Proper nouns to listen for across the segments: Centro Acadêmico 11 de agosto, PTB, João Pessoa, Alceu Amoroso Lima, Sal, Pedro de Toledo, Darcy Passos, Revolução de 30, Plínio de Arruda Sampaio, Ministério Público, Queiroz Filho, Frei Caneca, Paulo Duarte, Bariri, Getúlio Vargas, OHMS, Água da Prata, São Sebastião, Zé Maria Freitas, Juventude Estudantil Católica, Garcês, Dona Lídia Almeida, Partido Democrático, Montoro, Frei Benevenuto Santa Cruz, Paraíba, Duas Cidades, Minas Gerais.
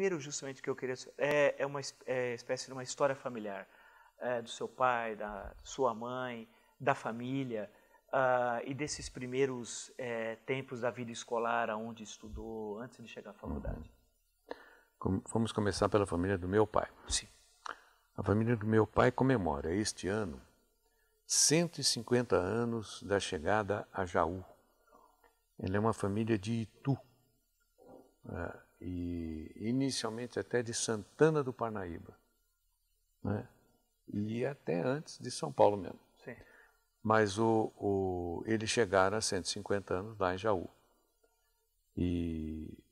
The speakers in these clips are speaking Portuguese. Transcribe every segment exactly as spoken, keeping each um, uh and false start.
primeiro, justamente, que eu queria... É, é uma é, espécie de uma história familiar, é, do seu pai, da sua mãe, da família, uh, e desses primeiros é, tempos da vida escolar, aonde estudou, antes de chegar à faculdade. Vamos começar pela família do meu pai. Sim. A família do meu pai comemora este ano cento e cinquenta anos da chegada a Jaú. Ele é uma família de Itu, né? E inicialmente até de Santana do Parnaíba, né? E até antes de São Paulo mesmo. Sim. Mas o, o, eles chegaram a cento e cinquenta anos lá em Jaú. E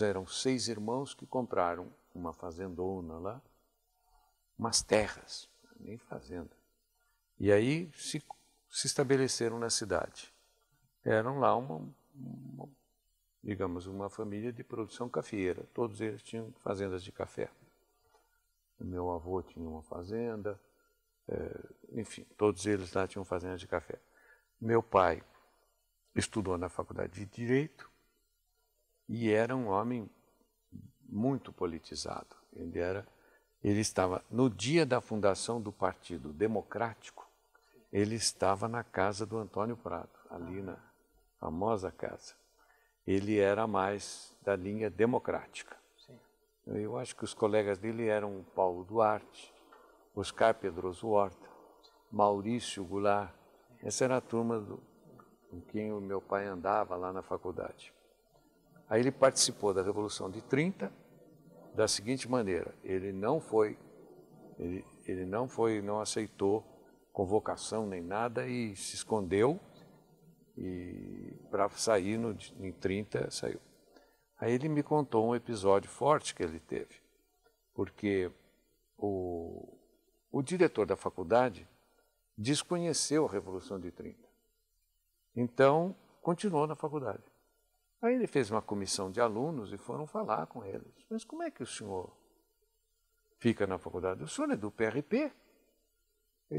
eram seis irmãos que compraram uma fazendona lá, umas terras, nem fazenda. E aí se, se estabeleceram na cidade. Eram lá uma, uma, digamos, uma família de produção cafeeira. Todos eles tinham fazendas de café. O meu avô tinha uma fazenda, é, enfim, todos eles lá tinham fazendas de café. Meu pai estudou na faculdade de Direito e era um homem muito politizado. Ele era... Ele estava, no dia da fundação do Partido Democrático, ele estava na casa do Antônio Prado, ali na famosa casa. Ele era mais da linha democrática. Sim. Eu acho que os colegas dele eram Paulo Duarte, Oscar Pedroso Horta, Maurício Goulart. Essa era a turma do, com quem o meu pai andava lá na faculdade. Aí ele participou da Revolução de trinta, da seguinte maneira: ele não foi, ele, ele não foi, não aceitou convocação nem nada e se escondeu, e para sair no, em trinta saiu. Aí ele me contou um episódio forte que ele teve, porque o, o diretor da faculdade desconheceu a Revolução de trinta, então continuou na faculdade. Aí ele fez uma comissão de alunos e foram falar com eles. Mas como é que o senhor fica na faculdade? O senhor é do P R P? Ele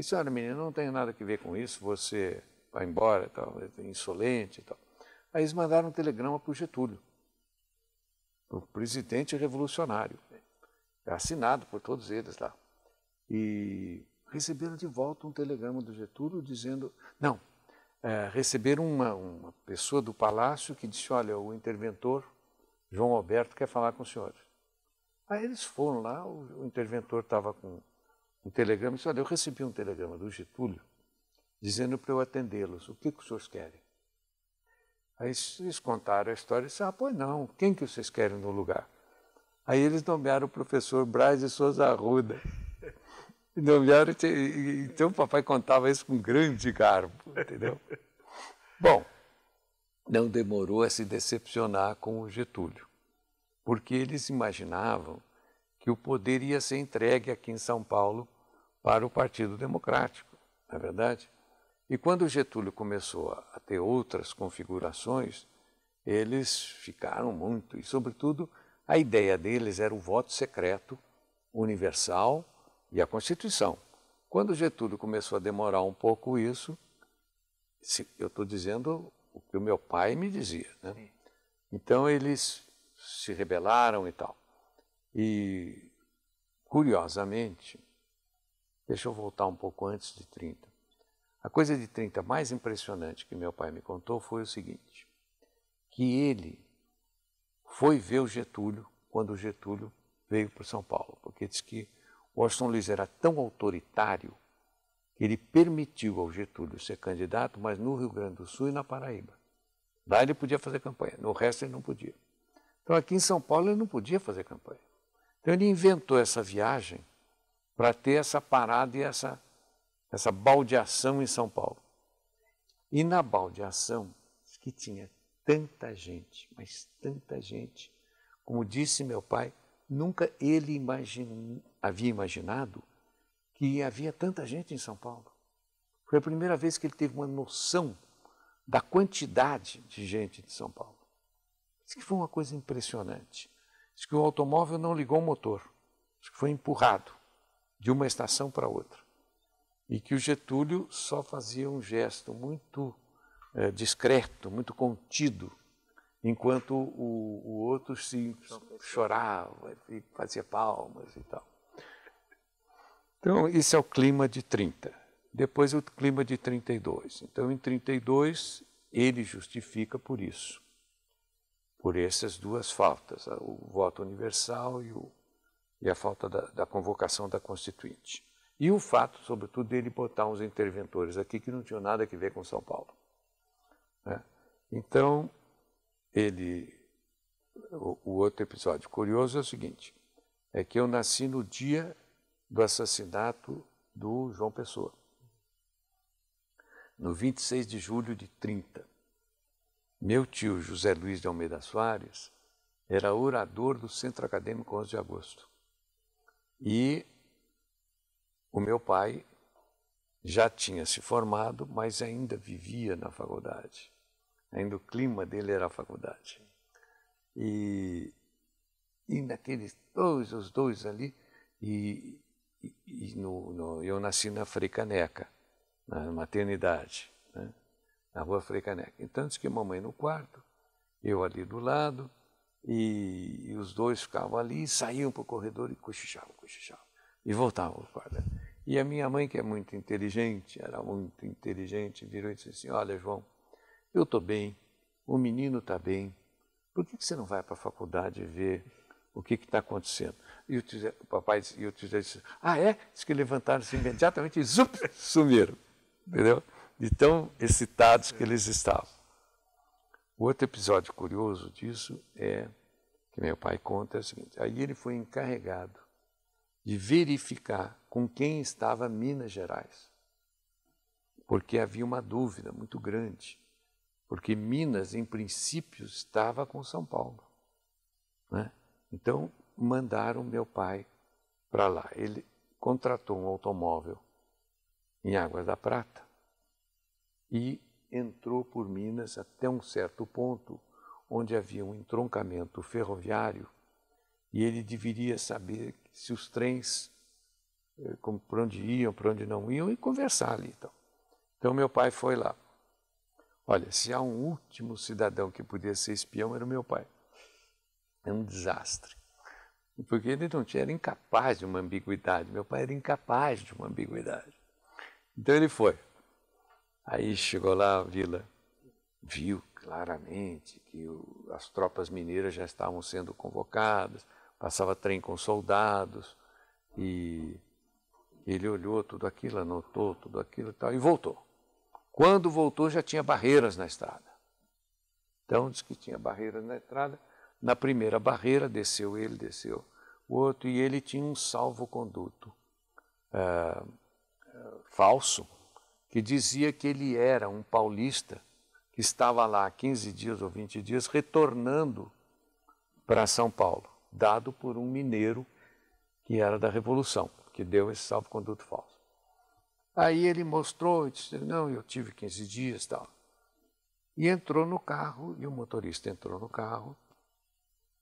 disse: olha, menino, não tem nada a ver com isso, você vai embora, tal, é insolente e tal. Aí eles mandaram um telegrama para o Getúlio, para o presidente revolucionário, assinado por todos eles lá. E receberam de volta um telegrama do Getúlio dizendo... não. É, receberam uma, uma pessoa do palácio que disse: olha, o interventor João Alberto quer falar com o senhor. Aí eles foram lá, o, o interventor estava com um telegrama e disse: olha, eu recebi um telegrama do Getúlio dizendo para eu atendê-los, o que, que os senhores querem? Aí eles contaram a história e disseram: ah, pois não, quem que vocês querem no lugar? Aí eles nomearam o professor Braz de Souza Arruda. Então, o papai contava isso com grande garbo, entendeu? Bom, não demorou a se decepcionar com o Getúlio, porque eles imaginavam que o poder ia ser entregue aqui em São Paulo para o Partido Democrático, não é verdade? E quando o Getúlio começou a ter outras configurações, eles ficaram muito, e sobretudo a ideia deles era o voto secreto, universal, e a Constituição. Quando Getúlio começou a demorar um pouco isso, eu estou dizendo o que o meu pai me dizia, né? Então eles se rebelaram e tal. E, curiosamente, deixa eu voltar um pouco antes de trinta. A coisa de trinta mais impressionante que meu pai me contou foi o seguinte: que ele foi ver o Getúlio quando o Getúlio veio para São Paulo, porque diz que Washington Luiz era tão autoritário que ele permitiu ao Getúlio ser candidato, mas no Rio Grande do Sul e na Paraíba. Lá ele podia fazer campanha, no resto ele não podia. Então aqui em São Paulo ele não podia fazer campanha. Então ele inventou essa viagem para ter essa parada e essa, essa baldeação em São Paulo. E na baldeação, que tinha tanta gente, mas tanta gente, como disse meu pai, nunca ele imagin... havia imaginado que havia tanta gente em São Paulo. Foi a primeira vez que ele teve uma noção da quantidade de gente de São Paulo. Isso que foi uma coisa impressionante. Diz que o automóvel não ligou o motor, diz que foi empurrado de uma estação para outra. E que o Getúlio só fazia um gesto muito é, discreto, muito contido, enquanto o, o outro se chorava e fazia palmas e tal. Então, isso é o clima de trinta. Depois é o clima de trinta e dois. Então, em trinta e dois, ele justifica por isso, por essas duas faltas, o voto universal e, o, e a falta da, da convocação da Constituinte. E o fato, sobretudo, dele botar uns interventores aqui que não tinham nada a ver com São Paulo, né? Então, ele, o, o outro episódio curioso é o seguinte, é que eu nasci no dia do assassinato do João Pessoa, no vinte e seis de julho de trinta. Meu tio José Luiz de Almeida Soares era orador do Centro Acadêmico onze de agosto. E o meu pai já tinha se formado, mas ainda vivia na faculdade. Ainda o clima dele era a faculdade. E, e naqueles dois, os dois ali, e, e, e no, no, eu nasci na Frei Caneca, na maternidade, né? Na rua Frei Caneca. Então, disse que mamãe no quarto, eu ali do lado, e, e os dois ficavam ali, saíam para o corredor e cochichavam, cochichavam. E voltava ao quarto. E a minha mãe, que é muito inteligente, era muito inteligente, virou e disse assim, olha, João, eu estou bem, o menino está bem, por que, que você não vai para a faculdade ver o que está acontecendo? E o, tizé, o papai e o tizé disse, ah, é? Diz que levantaram-se imediatamente e zup, sumiram, entendeu? De tão excitados que eles estavam. O outro episódio curioso disso é, que meu pai conta, é o seguinte, aí ele foi encarregado de verificar com quem estava Minas Gerais, porque havia uma dúvida muito grande, porque Minas, em princípio, estava com São Paulo, né? Então, mandaram meu pai para lá. Ele contratou um automóvel em Água da Prata e entrou por Minas até um certo ponto, onde havia um entroncamento ferroviário, e ele deveria saber se os trens, como, por onde iam, por onde não iam, e conversar ali. Então, então meu pai foi lá. Olha, se há um último cidadão que podia ser espião, era o meu pai. É um desastre. Porque ele não tinha, era incapaz de uma ambiguidade. Meu pai era incapaz de uma ambiguidade. Então ele foi. Aí chegou lá a vila, viu claramente que o, as tropas mineiras já estavam sendo convocadas, passava trem com soldados, e ele olhou tudo aquilo, anotou tudo aquilo e tal, e voltou. Quando voltou, já tinha barreiras na estrada. Então, disse que tinha barreiras na estrada. Na primeira barreira, desceu ele, desceu o outro, e ele tinha um salvo-conduto uh, uh, falso, que dizia que ele era um paulista que estava lá há quinze dias ou vinte dias, retornando para São Paulo, dado por um mineiro que era da Revolução, que deu esse salvo-conduto falso. Aí ele mostrou e disse, não, eu tive quinze dias e tal. E entrou no carro, e o motorista entrou no carro,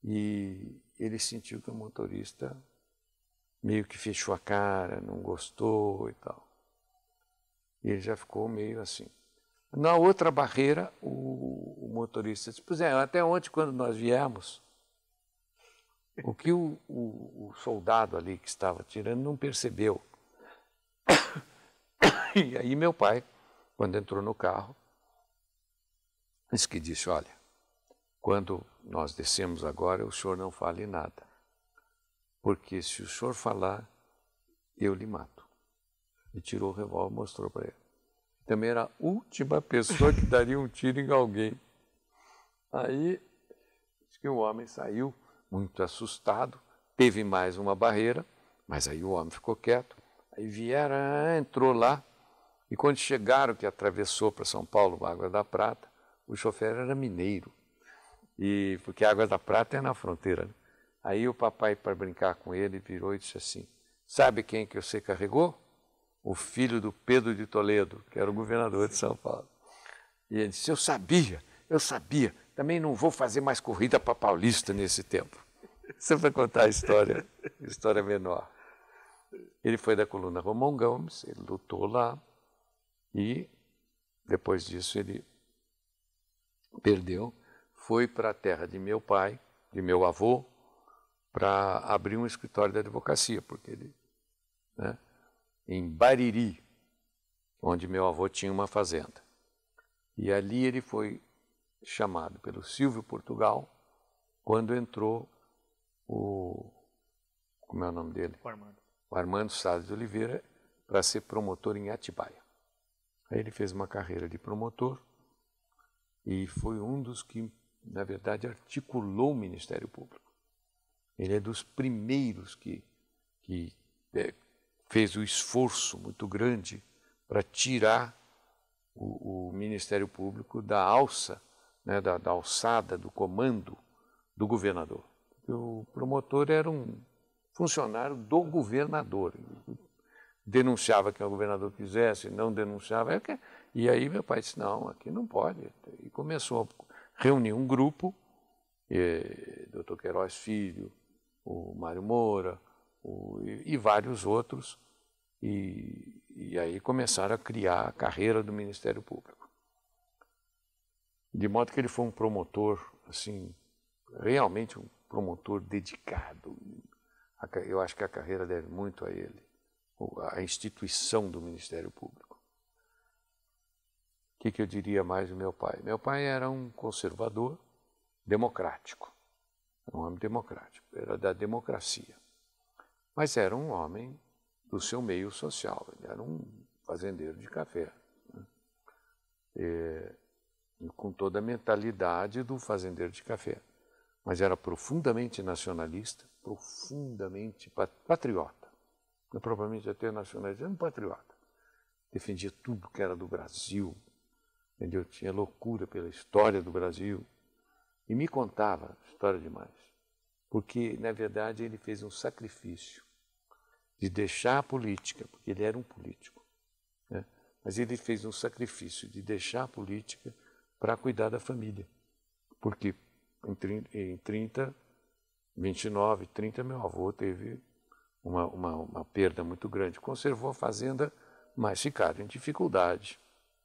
e ele sentiu que o motorista meio que fechou a cara, não gostou e tal. E ele já ficou meio assim. Na outra barreira, o, o motorista disse, pois é, até ontem, quando nós viemos, o que o, o, o soldado ali que estava tirando não percebeu. E aí meu pai, quando entrou no carro, disse que disse, olha, quando nós descemos agora, o senhor não fale nada, porque se o senhor falar, eu lhe mato. E tirou o revólver e mostrou para ele. Também era a última pessoa que daria um tiro em alguém. Aí, disse que o homem saiu muito assustado, teve mais uma barreira, mas aí o homem ficou quieto. Aí vieram, entrou lá, e quando chegaram, que atravessou para São Paulo, Água da Prata, o chofer era mineiro, e, porque a Água da Prata é na fronteira, né? Aí o papai, para brincar com ele, virou e disse assim, sabe quem que você carregou? O filho do Pedro de Toledo, que era o governador de São Paulo. E ele disse, eu sabia, eu sabia, também não vou fazer mais corrida para paulista nesse tempo. Isso é para contar a história, história menor. Ele foi da coluna Romão Gomes, ele lutou lá e, depois disso, ele perdeu, foi para a terra de meu pai, de meu avô, para abrir um escritório de advocacia, porque ele, né, em Bariri, onde meu avô tinha uma fazenda. E ali ele foi chamado pelo Silvio Portugal, quando entrou o... como é o nome dele? O Armando. O Armando Salles de Oliveira, para ser promotor em Atibaia. Aí ele fez uma carreira de promotor e foi um dos que, na verdade, articulou o Ministério Público. Ele é dos primeiros que, que é, fez um esforço muito grande para tirar o, o Ministério Público da alça, né, da, da alçada, do comando do governador. O promotor era um funcionário do governador. Ele denunciava quem o governador quisesse, não denunciava. E aí meu pai disse, não, aqui não pode. E começou a reunir um grupo, e, doutor Queiroz Filho, o Mário Moura o, e, e vários outros, e, e aí começaram a criar a carreira do Ministério Público. De modo que ele foi um promotor, assim, realmente um promotor dedicado. Eu acho que a carreira deve muito a ele, a instituição do Ministério Público. O que, que eu diria mais do meu pai? Meu pai era um conservador democrático, um homem democrático, era da democracia, mas era um homem do seu meio social, ele era um fazendeiro de café, né? E, com toda a mentalidade do fazendeiro de café, mas era profundamente nacionalista, profundamente patriota, não propriamente até nacionalista, era um patriota, defendia tudo que era do Brasil, entendeu? Tinha loucura pela história do Brasil, e me contava história demais, porque, na verdade, ele fez um sacrifício de deixar a política, porque ele era um político, né? Mas ele fez um sacrifício de deixar a política para cuidar da família, porque em trinta, vinte e nove, trinta, meu avô teve uma, uma, uma perda muito grande, conservou a fazenda, mas ficaram em dificuldade,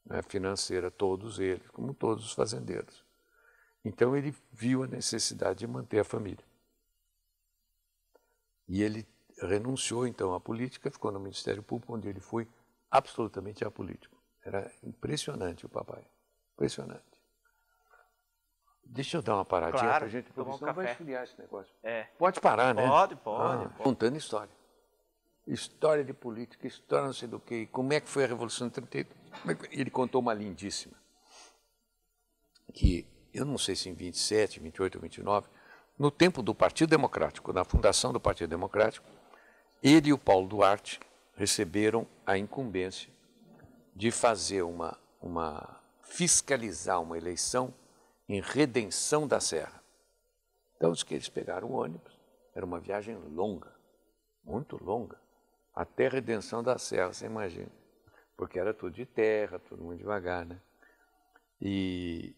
né, financeira, todos eles, como todos os fazendeiros. Então, ele viu a necessidade de manter a família. E ele renunciou, então, à política, ficou no Ministério Público, onde ele foi absolutamente apolítico. Era impressionante o papai, impressionante. Deixa eu dar uma paradinha para a gente, porque senão vai esfriar esse negócio. É. Pode parar, né? Pode, pode, ah, pode. Contando história. História de política, história não sei do quê, como é que foi a Revolução de trinta. Ele contou uma lindíssima, que... eu não sei se em vinte e sete, vinte e oito, vinte e nove, no tempo do Partido Democrático, na fundação do Partido Democrático, ele e o Paulo Duarte receberam a incumbência de fazer uma, uma fiscalizar uma eleição em Redenção da Serra. Então, diz que eles pegaram o ônibus, era uma viagem longa, muito longa, até Redenção da Serra, você imagina, porque era tudo de terra, todo mundo devagar, né? E...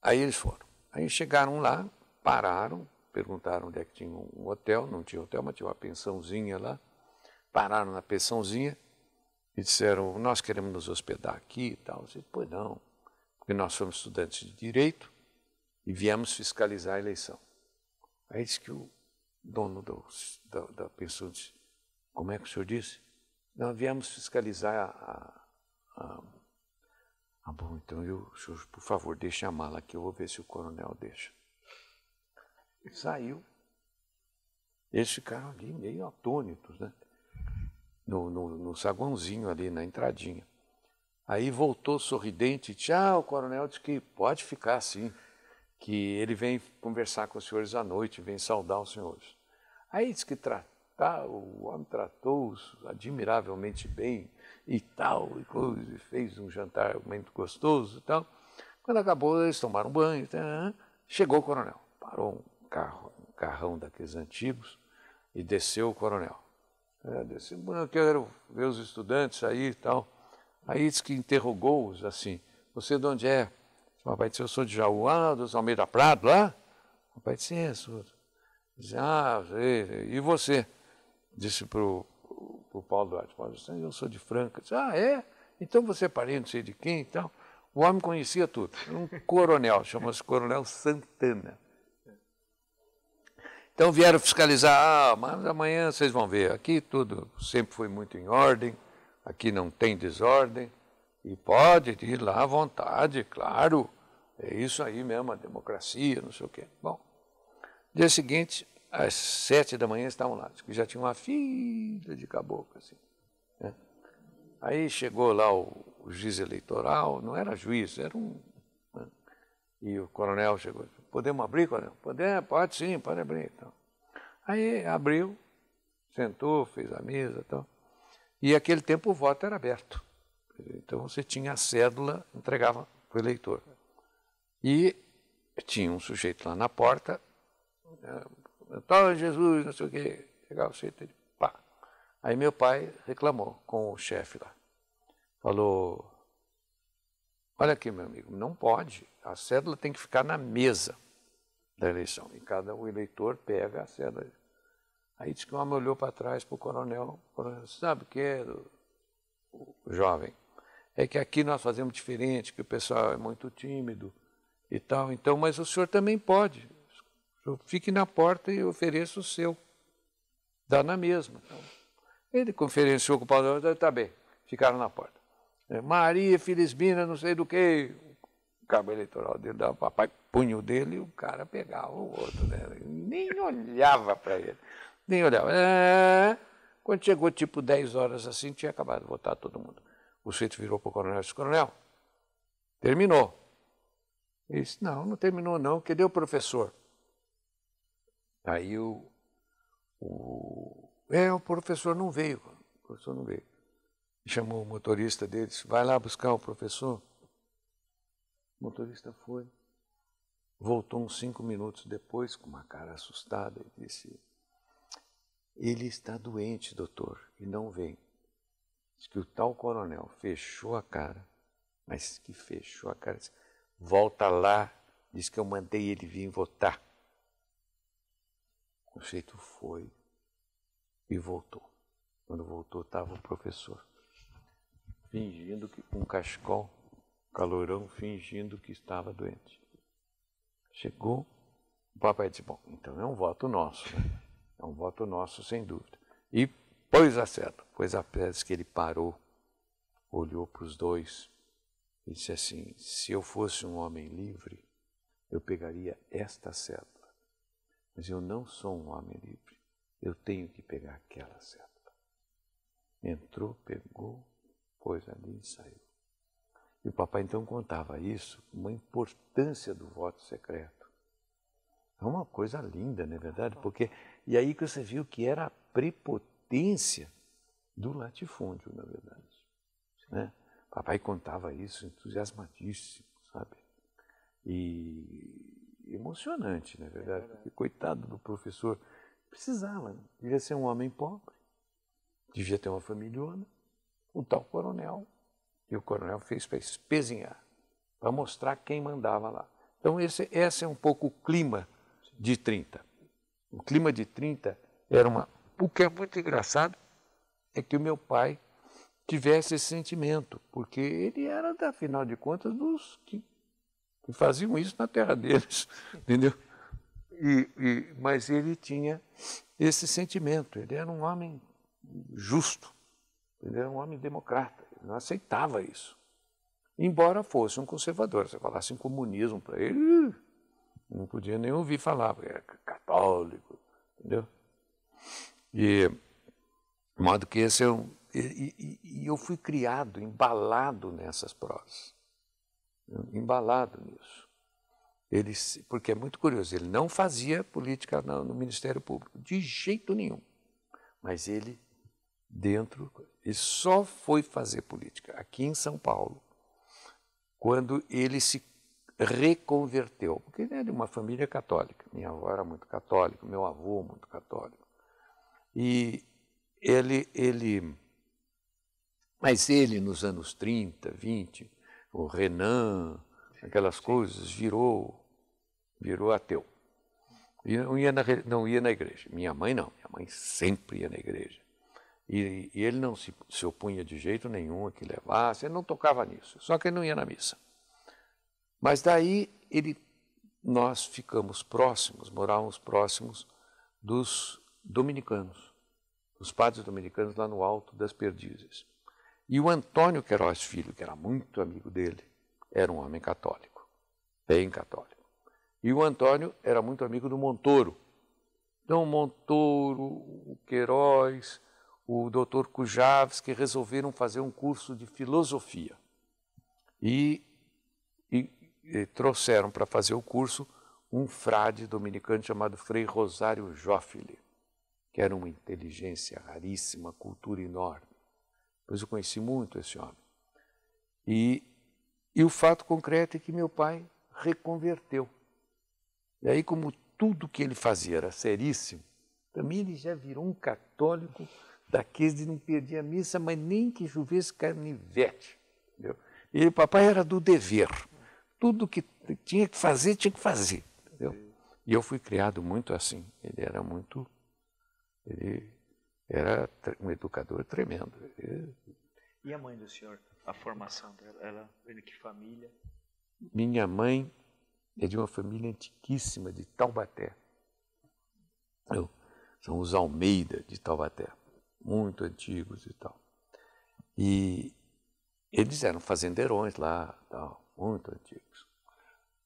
aí eles foram. Aí chegaram lá, pararam, perguntaram onde é que tinha um hotel, não tinha hotel, mas tinha uma pensãozinha lá. Pararam na pensãozinha e disseram, nós queremos nos hospedar aqui e tal. Eu disse, pois não, porque nós somos estudantes de direito e viemos fiscalizar a eleição. Aí disse que o dono do, da, da pensão disse, como é que o senhor disse? Nós viemos fiscalizar a... a, a ah, bom, então, eu, senhor, por favor, deixe a mala aqui, eu vou ver se o coronel deixa. Ele saiu. Eles ficaram ali meio atônitos, né? No, no, no saguãozinho ali, na entradinha. Aí voltou sorridente, tchau, o coronel disse que pode ficar assim, que ele vem conversar com os senhores à noite, vem saudar os senhores. Aí disse que tratar, o homem tratou-os admiravelmente bem, e tal, e coisa, fez um jantar muito gostoso e tal. Quando acabou, eles tomaram banho, tá? Chegou o coronel, parou um carro, um carrão daqueles antigos, e desceu o coronel. É, desceu, eu quero ver os estudantes aí e tal. Aí disse que interrogou-os assim, você de onde é? O papai disse, eu sou de Jaú, ah, do Almeida Prado, lá? O papai disse, é, sou. Disse, ah, e você? Disse para o o Paulo Duarte, eu sou de Franca. Disse, ah, é? Então você é parente, não sei de quem e tal. O homem conhecia tudo. Um coronel, chamou-se Coronel Santana. Então vieram fiscalizar, ah, mas amanhã vocês vão ver, aqui tudo sempre foi muito em ordem, aqui não tem desordem, e pode ir lá à vontade, claro, é isso aí mesmo, a democracia, não sei o quê. Bom, dia seguinte, às sete da manhã estavam lá, já tinha uma fila de caboclo, assim, né? Aí chegou lá o, o juiz eleitoral, não era juiz, era um... Né? E o coronel chegou, podemos abrir, coronel? Poder, pode sim, pode abrir. Então. Aí abriu, sentou, fez a mesa e tal. E aquele tempo o voto era aberto. Então você tinha a cédula, entregava para o eleitor. E tinha um sujeito lá na porta, Antônio Jesus, não sei o quê. Chegava o sujeito, ele, pá. Aí meu pai reclamou com o chefe lá. Falou, olha aqui, meu amigo, não pode. A cédula tem que ficar na mesa da eleição. E cada um eleitor pega a cédula. Aí disse que o homem olhou para trás para o coronel. Sabe o que é, o jovem? É que aqui nós fazemos diferente, que o pessoal é muito tímido e tal. Então, mas o senhor também pode. O senhor fique na porta e ofereça o seu. Dá na mesma. Então, ele conferenciou com o Paulo Duarte, tá bem, ficaram na porta. Maria Felizbina, não sei do que, o cabo eleitoral dele dava o papai, punho dele, e o cara pegava o outro, né? Nem olhava para ele, nem olhava. É... Quando chegou tipo dez horas assim, tinha acabado de votar todo mundo. O sujeito virou para o coronel e disse, coronel, terminou. Ele disse, não, não terminou não, cadê o professor? Aí o... o... É, o professor não veio, o professor não veio. Chamou o motorista dele, disse, vai lá buscar o professor. O motorista foi, voltou uns cinco minutos depois, com uma cara assustada, e disse, ele está doente, doutor, e não vem. Diz que o tal coronel fechou a cara, mas que fechou a cara, disse, volta lá, diz que eu mandei ele vir votar. O sujeito foi e voltou. Quando voltou, estava o professor. Fingindo que, com um cachecol, calorão, fingindo que estava doente. Chegou, o papai disse, bom, então é um voto nosso, né? É um voto nosso, sem dúvida. E pôs a cédula, pôs a pedra, que ele parou, olhou para os dois e disse assim, se eu fosse um homem livre, eu pegaria esta cédula. Mas eu não sou um homem livre, eu tenho que pegar aquela cédula. Entrou, pegou, pôs ali e saiu. E o papai então contava isso, uma importância do voto secreto. É uma coisa linda, não é verdade? Porque, e aí que você viu que era a prepotência do latifúndio, na verdade. Né? Papai contava isso, entusiasmadíssimo, sabe? E emocionante, não é verdade? Porque coitado do professor, precisava, né? Devia ser um homem pobre. Devia ter uma familhona, o tal coronel. E o coronel fez para espezinhar, para mostrar quem mandava lá. Então, esse, esse é um pouco o clima de trinta. O clima de trinta era uma... O que é muito engraçado é que o meu pai tivesse esse sentimento, porque ele era, afinal de contas, dos que, que faziam isso na terra deles, entendeu? E, e, mas ele tinha esse sentimento, ele era um homem... justo, ele era um homem democrata, ele não aceitava isso. Embora fosse um conservador, se falasse em comunismo para ele, não podia nem ouvir falar, porque era católico, entendeu? E, de modo que esse é um... E, e, e eu fui criado, embalado nessas prosas, embalado nisso. Ele, porque é muito curioso, ele não fazia política no, no Ministério Público, de jeito nenhum, mas ele... dentro, ele só foi fazer política aqui em São Paulo quando ele se reconverteu, porque ele era de uma família católica, minha avó era muito católica, meu avô muito católico, e ele, ele, mas ele nos anos trinta, vinte, o Renan, aquelas coisas, virou, virou ateu, e não ia na, não ia na igreja, minha mãe não, minha mãe sempre ia na igreja. E, e ele não se, se opunha de jeito nenhum a que levasse, ele não tocava nisso, só que ele não ia na missa. Mas daí ele, nós ficamos próximos, morávamos próximos dos dominicanos, dos padres dominicanos lá no Alto das Perdizes. E o Antônio Queiroz Filho, que era muito amigo dele, era um homem católico, bem católico. E o Antônio era muito amigo do Montoro. Então o Montoro, o Queiroz, o doutor Kujaves, que resolveram fazer um curso de filosofia. E, e, e trouxeram para fazer o curso um frade dominicano chamado Frei Rosário Joffre, que era uma inteligência raríssima, cultura enorme. Pois eu conheci muito esse homem. E, e o fato concreto é que meu pai reconverteu. E aí, como tudo que ele fazia era seríssimo, também ele já virou um católico daqueles de não perder a missa, mas nem que chovesse carnivete. Entendeu? E o papai era do dever. Tudo que tinha que fazer, tinha que fazer. Entendeu? E eu fui criado muito assim. Ele era muito... Ele... Era um educador tremendo. E a mãe do senhor, a formação dela, ela veio de que família? Minha mãe é de uma família antiquíssima de Taubaté. Eu, são os Almeida de Taubaté, muito antigos e tal. E eles eram fazendeirões lá, tal, muito antigos.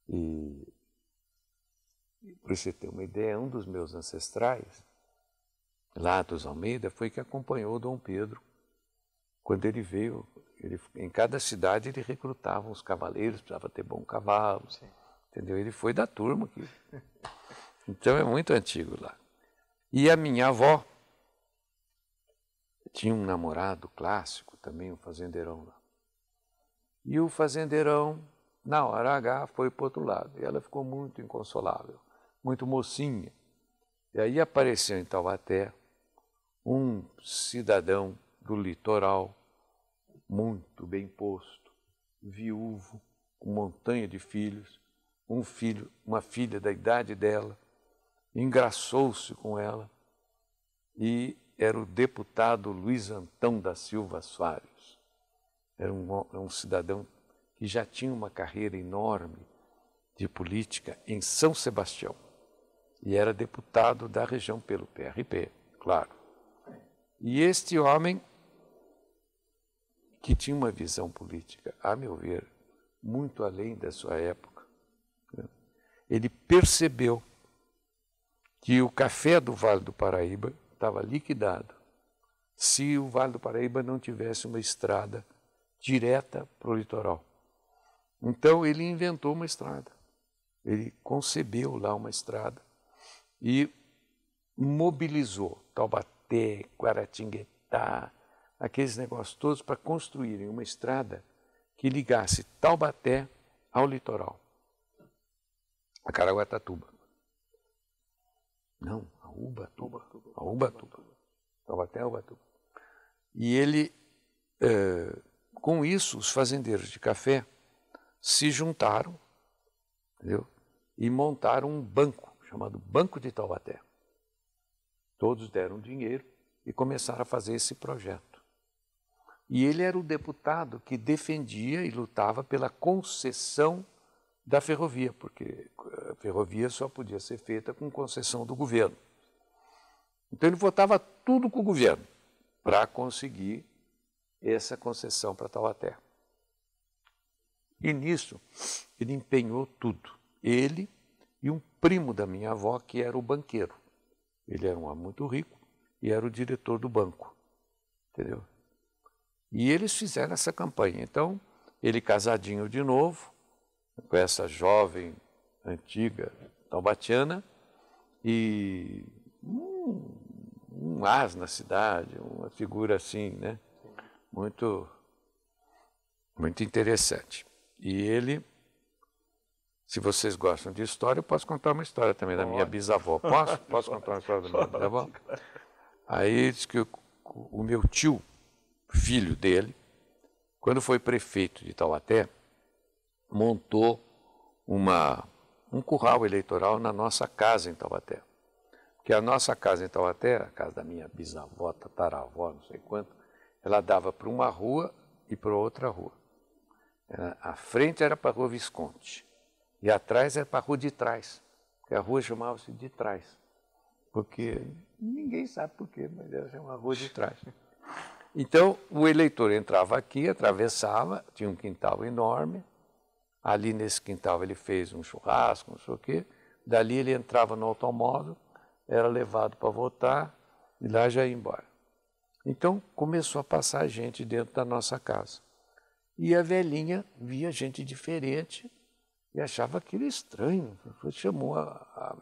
E, para você ter uma ideia, um dos meus ancestrais, lá dos Almeida, foi que acompanhou Dom Pedro. Quando ele veio, ele, em cada cidade ele recrutava os cavaleiros, precisava ter bom cavalo, sim, entendeu? Ele foi da turma aqui. Então é muito antigo lá. E a minha avó tinha um namorado clássico também, um fazendeirão lá. E o fazendeirão, na hora H, foi para o outro lado. E ela ficou muito inconsolável, muito mocinha. E aí apareceu em Taubaté um cidadão do litoral, muito bem posto, viúvo, com montanha de filhos, um filho, uma filha da idade dela, engraçou-se com ela, e era o deputado Luiz Antão da Silva Soares. Era um, um cidadão que já tinha uma carreira enorme de política em São Sebastião. E era deputado da região pelo P R P, claro. E este homem, que tinha uma visão política, a meu ver, muito além da sua época, ele percebeu que o café do Vale do Paraíba estava liquidado se o Vale do Paraíba não tivesse uma estrada direta para o litoral. Então, ele inventou uma estrada. Ele concebeu lá uma estrada e mobilizou Taubaté, Guaratinguetá, aqueles negócios todos para construírem uma estrada que ligasse Taubaté ao litoral, a Caraguatatuba. Não, a Ubatuba, a Ubatuba, Taubaté a Ubatuba. E ele, eh, com isso, os fazendeiros de café se juntaram, entendeu? E montaram um banco chamado Banco de Taubaté. Todos deram dinheiro e começaram a fazer esse projeto. E ele era o deputado que defendia e lutava pela concessão da ferrovia, porque a ferrovia só podia ser feita com concessão do governo. Então ele votava tudo com o governo para conseguir essa concessão para Taubaté. E nisso ele empenhou tudo. Ele e um primo da minha avó, que era o banqueiro. Ele era um homem muito rico e era o diretor do banco, entendeu? E eles fizeram essa campanha. Então, ele casadinho de novo, com essa jovem antiga taubatiana, e um, um as na cidade, uma figura assim, né? Muito, muito interessante. E ele... Se vocês gostam de história, eu posso contar uma história também da minha bisavó. Posso? Posso contar uma história da minha bisavó? Aí diz que o, o meu tio, filho dele, quando foi prefeito de Taubaté, montou uma, um curral eleitoral na nossa casa em Taubaté. Porque a nossa casa em Taubaté, a casa da minha bisavó, tataravó, não sei quanto, ela dava para uma rua e para outra rua. A frente era para a Rua Visconde. E atrás era para a rua de trás, porque a rua chamava-se de trás. Porque ninguém sabe por quê, mas era chamada rua de trás. Então, o eleitor entrava aqui, atravessava, tinha um quintal enorme. Ali nesse quintal ele fez um churrasco, não sei o quê. Dali ele entrava no automóvel, era levado para votar e lá já ia embora. Então, começou a passar gente dentro da nossa casa. E a velhinha via gente diferente e achava aquilo estranho. Chamou a,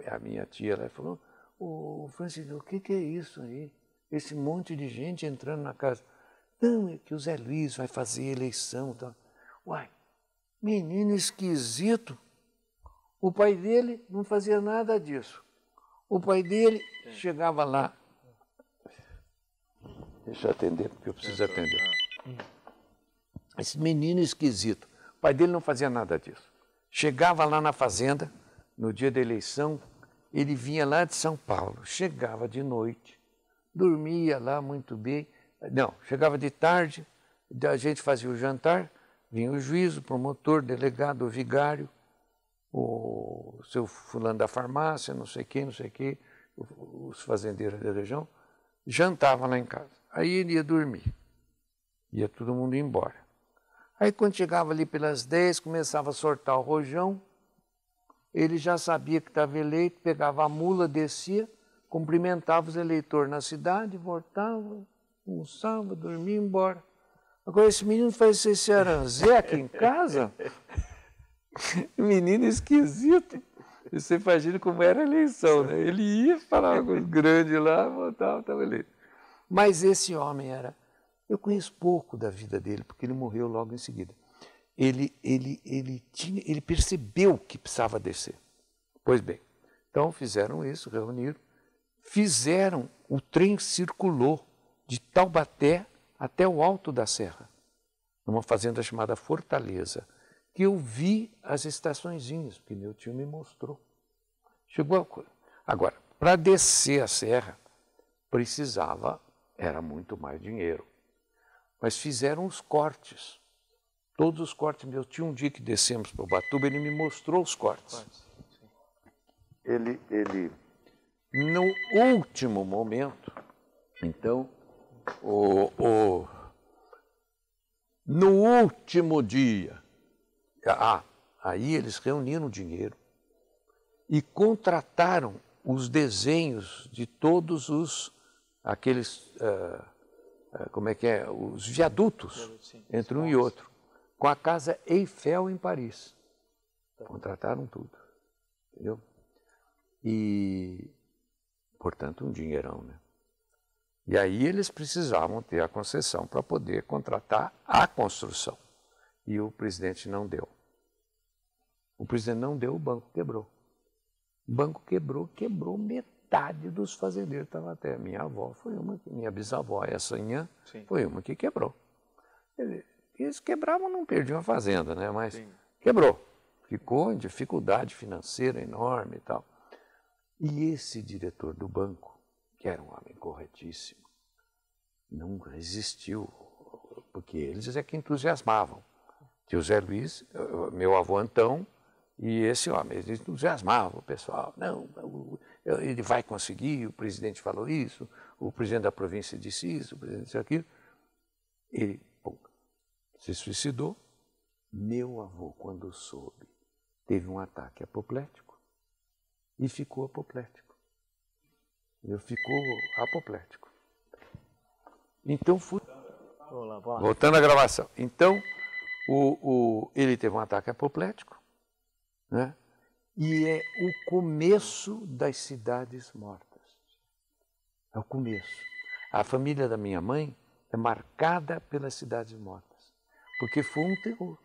a, a minha tia, ela falou, ô Francisco, o que, que é isso aí? Esse monte de gente entrando na casa. Não, é que o Zé Luiz vai fazer eleição. Tá? Uai, menino esquisito. O pai dele não fazia nada disso. O pai dele chegava lá. Deixa eu atender, porque eu preciso atender. Esse menino esquisito. O pai dele não fazia nada disso. Chegava lá na fazenda, no dia da eleição, ele vinha lá de São Paulo. Chegava de noite, dormia lá muito bem. Não, chegava de tarde, a gente fazia o jantar, vinha o juiz, o promotor, o delegado, o vigário, o seu fulano da farmácia, não sei quem, não sei quem, os fazendeiros da região, jantavam lá em casa. Aí ele ia dormir, ia todo mundo embora. Aí, quando chegava ali pelas dez, começava a sortar o rojão, ele já sabia que estava eleito, pegava a mula, descia, cumprimentava os eleitores na cidade, voltava, almoçava, dormia e ia embora. Agora, esse menino faz esse aranzé aqui em casa? Menino esquisito. Você imagina como era a eleição, né? Ele ia, falava com os grandes lá, voltava, estava eleito. Mas esse homem era... Eu conheço pouco da vida dele, porque ele morreu logo em seguida. Ele, ele, ele, tinha, ele percebeu que precisava descer. Pois bem, então fizeram isso, reuniram, fizeram, o trem circulou de Taubaté até o alto da serra, numa fazenda chamada Fortaleza, que eu vi as estaçõezinhas, que meu tio me mostrou. Chegou a coisa. Agora, para descer a serra, precisava, era muito mais dinheiro. Mas fizeram os cortes, todos os cortes. Eu tinha um dia que descemos para o Ubatuba, ele me mostrou os cortes. Ele, ele, no último momento, então, o, o, no último dia, ah, aí eles reuniram o dinheiro e contrataram os desenhos de todos os, aqueles... Uh, como é que é, os viadutos entre um e outro, com a Casa Eiffel em Paris. Contrataram tudo, entendeu? E, portanto, um dinheirão, né? E aí eles precisavam ter a concessão para poder contratar a construção. E o presidente não deu. O presidente não deu, o banco quebrou. O banco quebrou, quebrou metade. Metade dos fazendeiros estava até. Minha avó foi uma, minha bisavó, essa inhã, sim, foi uma que quebrou. Eles quebravam, não perdiam a fazenda, né? Mas sim, quebrou. Ficou em dificuldade financeira enorme e tal. E esse diretor do banco, que era um homem corretíssimo, não resistiu, porque eles é que entusiasmavam. Tio Zé Luiz, meu avô Antão, e esse homem, eles entusiasmavam o pessoal. Não, ele vai conseguir, o presidente falou isso, o presidente da província disse isso, o presidente disse aquilo. Ele, bom, se suicidou. Meu avô, quando soube, teve um ataque apoplético e ficou apoplético. Ele ficou apoplético. Então, fui... Voltando à gravação. Então, o, o, ele teve um ataque apoplético, né? E é o começo das cidades mortas. É o começo. A família da minha mãe é marcada pelas cidades mortas, porque foi um terror.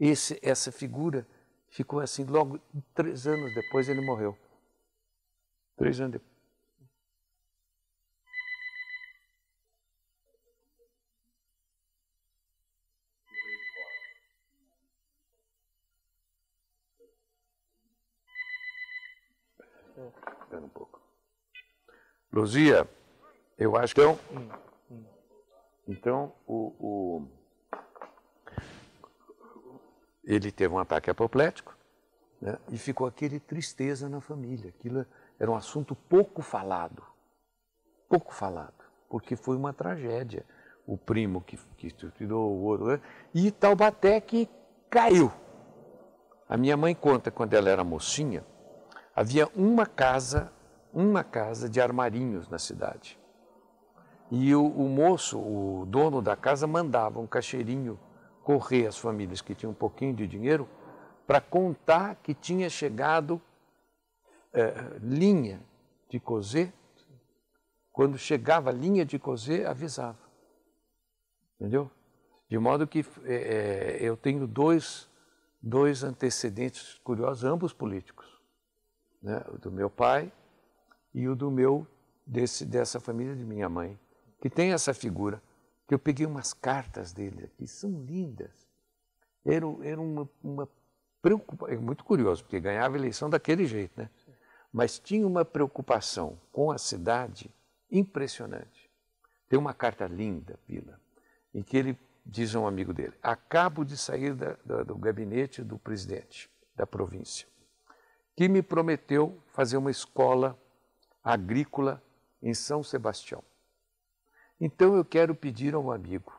Esse, essa figura ficou assim, logo três anos depois ele morreu. Três anos depois. Um pouco. Luzia, eu acho que... Então, então o, o... ele teve um ataque apoplético, né? E ficou aquele tristeza na família. Aquilo era um assunto pouco falado, pouco falado, porque foi uma tragédia. O primo que, que tirou o ouro, né? E Taubaté que caiu. A minha mãe conta, quando ela era mocinha, havia uma casa, uma casa de armarinhos na cidade. E o, o moço, o dono da casa, mandava um caixeirinho correr às famílias que tinham um pouquinho de dinheiro para contar que tinha chegado é, linha de cozer. Quando chegava a linha de cozer, avisava. Entendeu? De modo que é, eu tenho dois, dois antecedentes curiosos, ambos políticos, né? O do meu pai e o do meu, desse, dessa família de minha mãe, que tem essa figura, que eu peguei umas cartas dele aqui, são lindas. Era, era uma, uma preocupação, é muito curioso, porque ganhava a eleição daquele jeito, né? Mas tinha uma preocupação com a cidade impressionante. Tem uma carta linda, Pila, em que ele diz a um amigo dele: acabo de sair da, da, do gabinete do presidente da província, que me prometeu fazer uma escola agrícola em São Sebastião. Então eu quero pedir a um amigo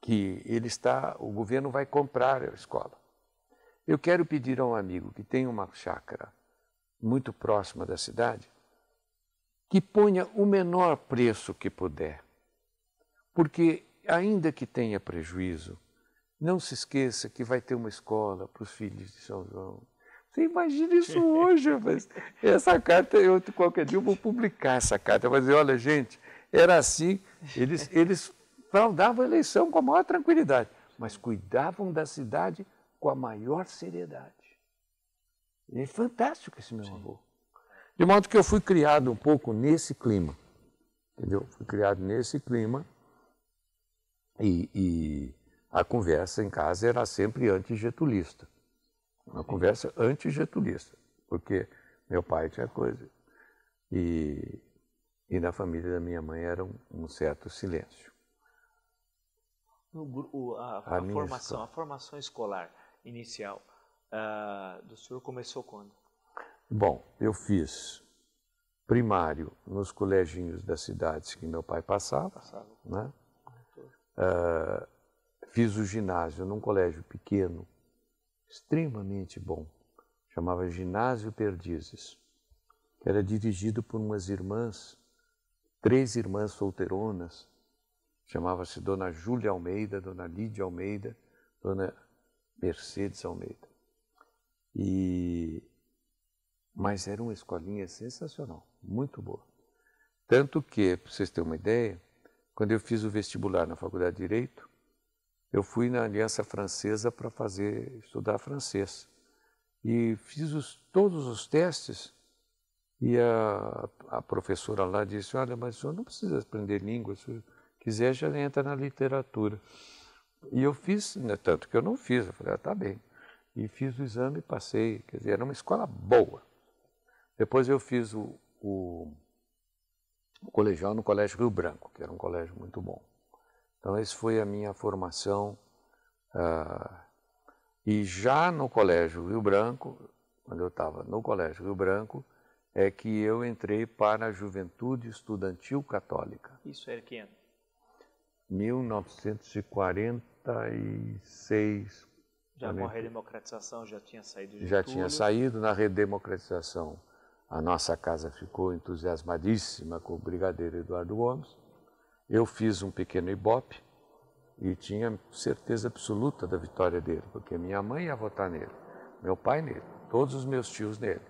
que ele está, o governo vai comprar a escola. Eu quero pedir a um amigo que tem uma chácara muito próxima da cidade que ponha o menor preço que puder, porque ainda que tenha prejuízo, não se esqueça que vai ter uma escola para os filhos de São João. Você imagina isso hoje, mas essa carta, eu qualquer dia eu vou publicar essa carta. Eu vou dizer, olha gente, era assim, eles, eles fraudavam a eleição com a maior tranquilidade, mas cuidavam da cidade com a maior seriedade. E é fantástico esse meu Sim. avô. De modo que eu fui criado um pouco nesse clima, entendeu? Fui criado nesse clima. E, e a conversa em casa era sempre anti-getulista, uma conversa anti-getulista, porque meu pai tinha coisa. E, e na família da minha mãe era um, um certo silêncio. No, o, a, a, a, formação, a formação escolar inicial uh, do senhor começou quando? Bom, eu fiz primário nos coleginhos das cidades que meu pai passava, passava. né? Uh, fiz o ginásio num colégio pequeno, extremamente bom, chamava Ginásio Perdizes, que era dirigido por umas irmãs, três irmãs solteironas, chamava-se Dona Júlia Almeida, Dona Lídia Almeida, Dona Mercedes Almeida. E... Mas era uma escolinha sensacional, muito boa. Tanto que, para vocês terem uma ideia, quando eu fiz o vestibular na Faculdade de Direito, eu fui na Aliança Francesa para fazer, estudar francês. E fiz os, todos os testes e a, a professora lá disse, olha, mas o senhor não precisa aprender língua, se o quiser já entra na literatura. E eu fiz, né, tanto que eu não fiz, eu falei, ah, tá bem. E fiz o exame e passei, quer dizer, era uma escola boa. Depois eu fiz o... o O colegial no Colégio Rio Branco, que era um colégio muito bom. Então, essa foi a minha formação. Ah, e já no Colégio Rio Branco, quando eu estava no Colégio Rio Branco, é que eu entrei para a Juventude Estudantil Católica. Isso era que ano? mil novecentos e quarenta e seis. Já com a redemocratização, já tinha saído de Getúlio. Já tinha saído na redemocratização. A nossa casa ficou entusiasmadíssima com o brigadeiro Eduardo Gomes. Eu fiz um pequeno ibope e tinha certeza absoluta da vitória dele, porque minha mãe ia votar nele, meu pai nele, todos os meus tios nele,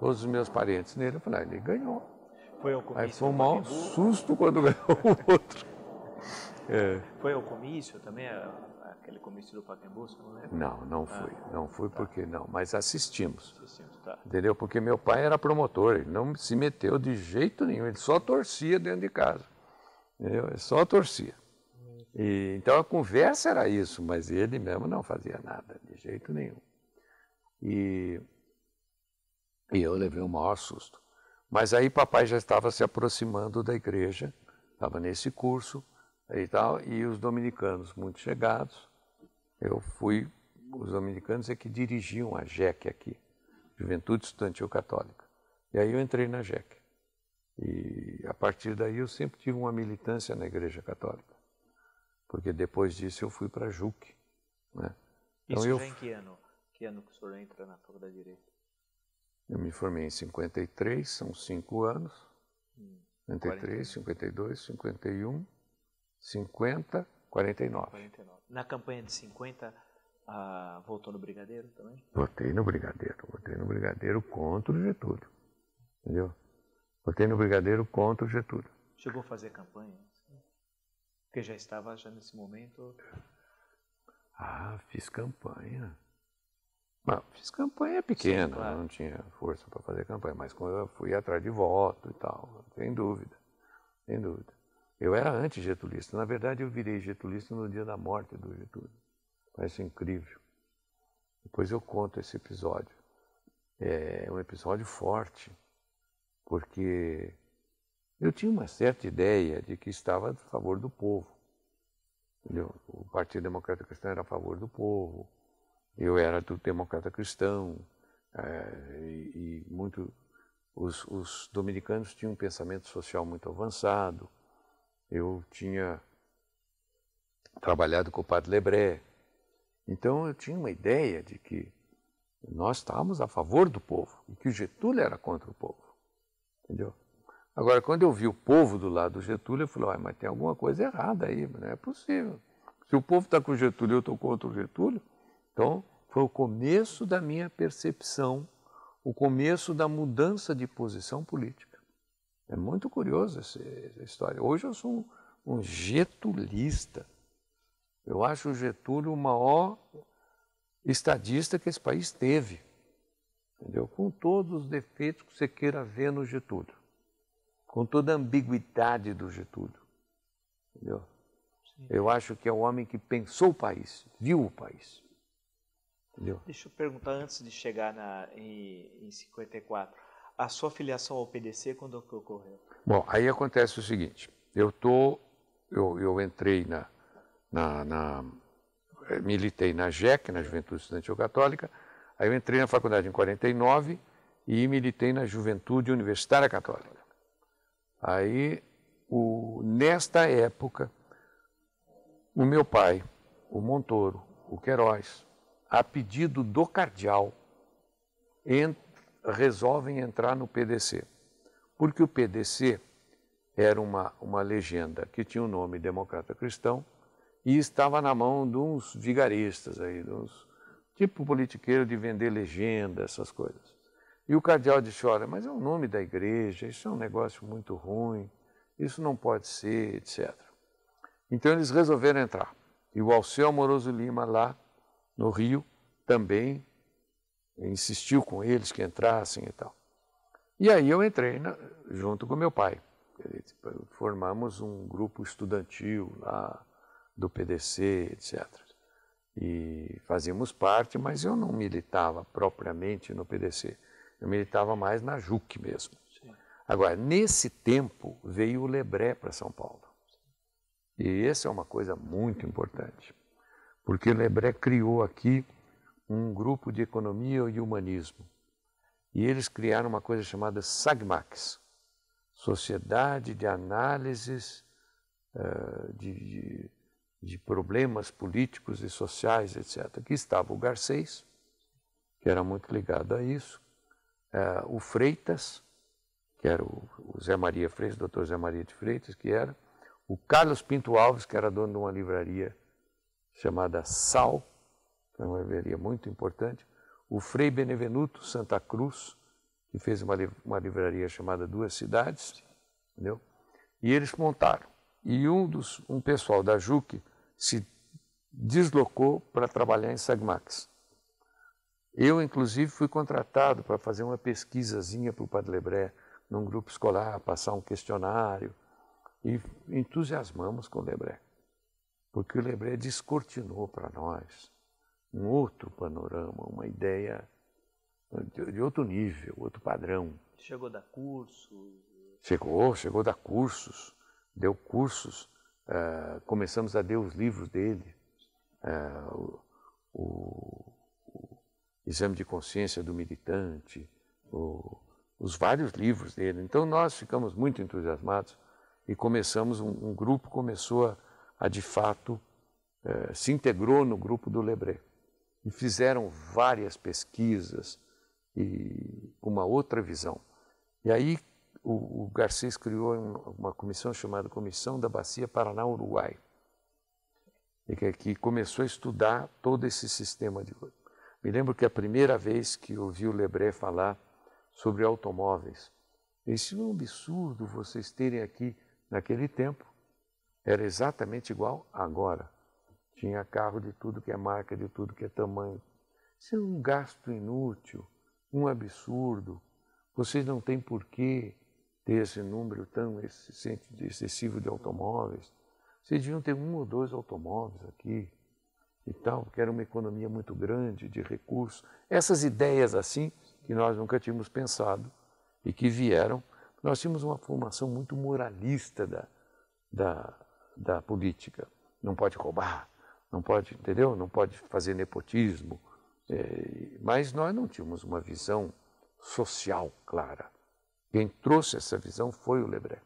todos os meus parentes nele. Eu falei, ah, ele ganhou. Foi um comício. Aí foi um maior susto quando ganhou o outro. É. Foi ao comício também, aquele comício do Pacaembu? Não, não fui, ah, não fui tá. porque não, mas assistimos. Assistimos, tá. Entendeu? Porque meu pai era promotor, ele não se meteu de jeito nenhum, ele só torcia dentro de casa, entendeu? Ele só torcia. E, então a conversa era isso, mas ele mesmo não fazia nada, de jeito nenhum. E, e eu levei o maior susto. Mas aí papai já estava se aproximando da igreja, estava nesse curso, e tal, e os dominicanos muito chegados, eu fui os dominicanos é que dirigiam a J E C aqui, Juventude Estudantil Católica. E aí eu entrei na J E C. E a partir daí eu sempre tive uma militância na Igreja Católica, porque depois disso eu fui para a J U C. Né? Então, Isso eu... já em que ano? Que ano que o senhor entra na faculdade de Direito? Eu me formei em cinquenta e três, são cinco anos, hum, cinquenta e três, quarenta. cinquenta e dois, cinquenta e um, cinquenta, quarenta e nove. quarenta e nove. Na campanha de cinquenta, ah, voltou no Brigadeiro também? Votei no Brigadeiro, votei no Brigadeiro contra o Getúlio, entendeu? Votei no Brigadeiro contra o Getúlio. Chegou a fazer campanha? Porque já estava, já nesse momento... Ah, fiz campanha. Não, fiz campanha pequena, sim, claro. Não tinha força para fazer campanha, mas quando eu fui atrás de voto e tal, sem dúvida, sem dúvida. Eu era anti-getulista, na verdade eu virei getulista no dia da morte do Getúlio, parece incrível. Depois eu conto esse episódio, é um episódio forte, porque eu tinha uma certa ideia de que estava a favor do povo, entendeu? O Partido Democrata Cristão era a favor do povo. Eu era do Democrata Cristão, é, e, e muito, os, os dominicanos tinham um pensamento social muito avançado. Eu tinha trabalhado com o padre Lebret. Então eu tinha uma ideia de que nós estávamos a favor do povo e que o Getúlio era contra o povo. Entendeu? Agora, quando eu vi o povo do lado do Getúlio, eu falei, ah, mas tem alguma coisa errada aí, não é possível. Se o povo está com o Getúlio e eu estou contra o Getúlio. Então, foi o começo da minha percepção, o começo da mudança de posição política. É muito curioso essa, essa história. Hoje eu sou um, um getulista. Eu acho o Getúlio o maior estadista que esse país teve. Entendeu? Com todos os defeitos que você queira ver no Getúlio. Com toda a ambiguidade do Getúlio. Entendeu? Sim. Eu acho que é o homem que pensou o país, viu o país. Entendeu? Deixa eu perguntar antes de chegar na, em, em cinquenta e quatro, a sua filiação ao P D C quando que ocorreu? Bom, aí acontece o seguinte, eu tô, eu, eu entrei na, na, na, militei na J E C, na Juventude Estudantil Católica, aí eu entrei na faculdade em quarenta e nove e militei na Juventude Universitária Católica. Aí, o, nesta época, o meu pai, o Montoro, o Queiroz, a pedido do Cardeal, ent- resolvem entrar no P D C. Porque o P D C era uma, uma legenda que tinha o nome Democrata Cristão e estava na mão de uns vigaristas, aí, de uns, tipo politiqueiro de vender legenda, essas coisas. E o Cardeal disse, olha, mas é o nome da igreja, isso é um negócio muito ruim, isso não pode ser, etcétera. Então eles resolveram entrar. E o Alceu Amoroso Lima lá, no Rio, também insistiu com eles que entrassem e tal. E aí eu entrei na, junto com meu pai. Formamos um grupo estudantil lá do P D C, etcétera. E fazíamos parte, mas eu não militava propriamente no P D C. Eu militava mais na J U C mesmo. Sim. Agora, nesse tempo, veio o Lebret para São Paulo. E essa é uma coisa muito importante. Porque Lebret criou aqui um grupo de economia e humanismo. E eles criaram uma coisa chamada SAGMACS, Sociedade de Análises uh, de, de, de Problemas Políticos e Sociais, etcétera. Aqui estava o Garcês, que era muito ligado a isso, uh, o Freitas, que era o, o Zé Maria Freitas, o doutor Zé Maria de Freitas, que era, o Carlos Pinto Alves, que era dono de uma livraria chamada Sal, que é uma livraria muito importante, o Frei Benevenuto Santa Cruz, que fez uma, uma livraria chamada Duas Cidades, entendeu? E eles montaram. E um, dos, um pessoal da J U C se deslocou para trabalhar em SAGMACS. Eu, inclusive, fui contratado para fazer uma pesquisazinha para o padre Lebret, num grupo escolar, passar um questionário, e entusiasmamos com o Lebret. Porque o Lebret descortinou para nós um outro panorama, uma ideia de outro nível, outro padrão. Chegou a dar cursos? Chegou, chegou a dar cursos, deu cursos, uh, começamos a dar os livros dele. Uh, o, o Exame de Consciência do Militante, o, os vários livros dele. Então nós ficamos muito entusiasmados e começamos, um, um grupo começou a, a de fato, eh, se integrou no grupo do Lebret. E fizeram várias pesquisas e uma outra visão. E aí o, o Garcês criou uma comissão chamada Comissão da Bacia Paraná-Uruguai, que, que começou a estudar todo esse sistema de hoje. Me lembro que a primeira vez que eu vi o Lebret falar sobre automóveis, isso é um absurdo vocês terem aqui naquele tempo, era exatamente igual agora. Tinha carro de tudo que é marca, de tudo que é tamanho. Isso é um gasto inútil, um absurdo. Vocês não têm por que ter esse número tão excessivo de automóveis. Vocês deviam ter um ou dois automóveis aqui e tal, porque era uma economia muito grande de recursos. Essas ideias assim que nós nunca tínhamos pensado e que vieram. Nós tínhamos uma formação muito moralista da, da, da política. Não pode roubar. Não pode, entendeu? Não pode fazer nepotismo. É, mas nós não tínhamos uma visão social clara. Quem trouxe essa visão foi o Lebret.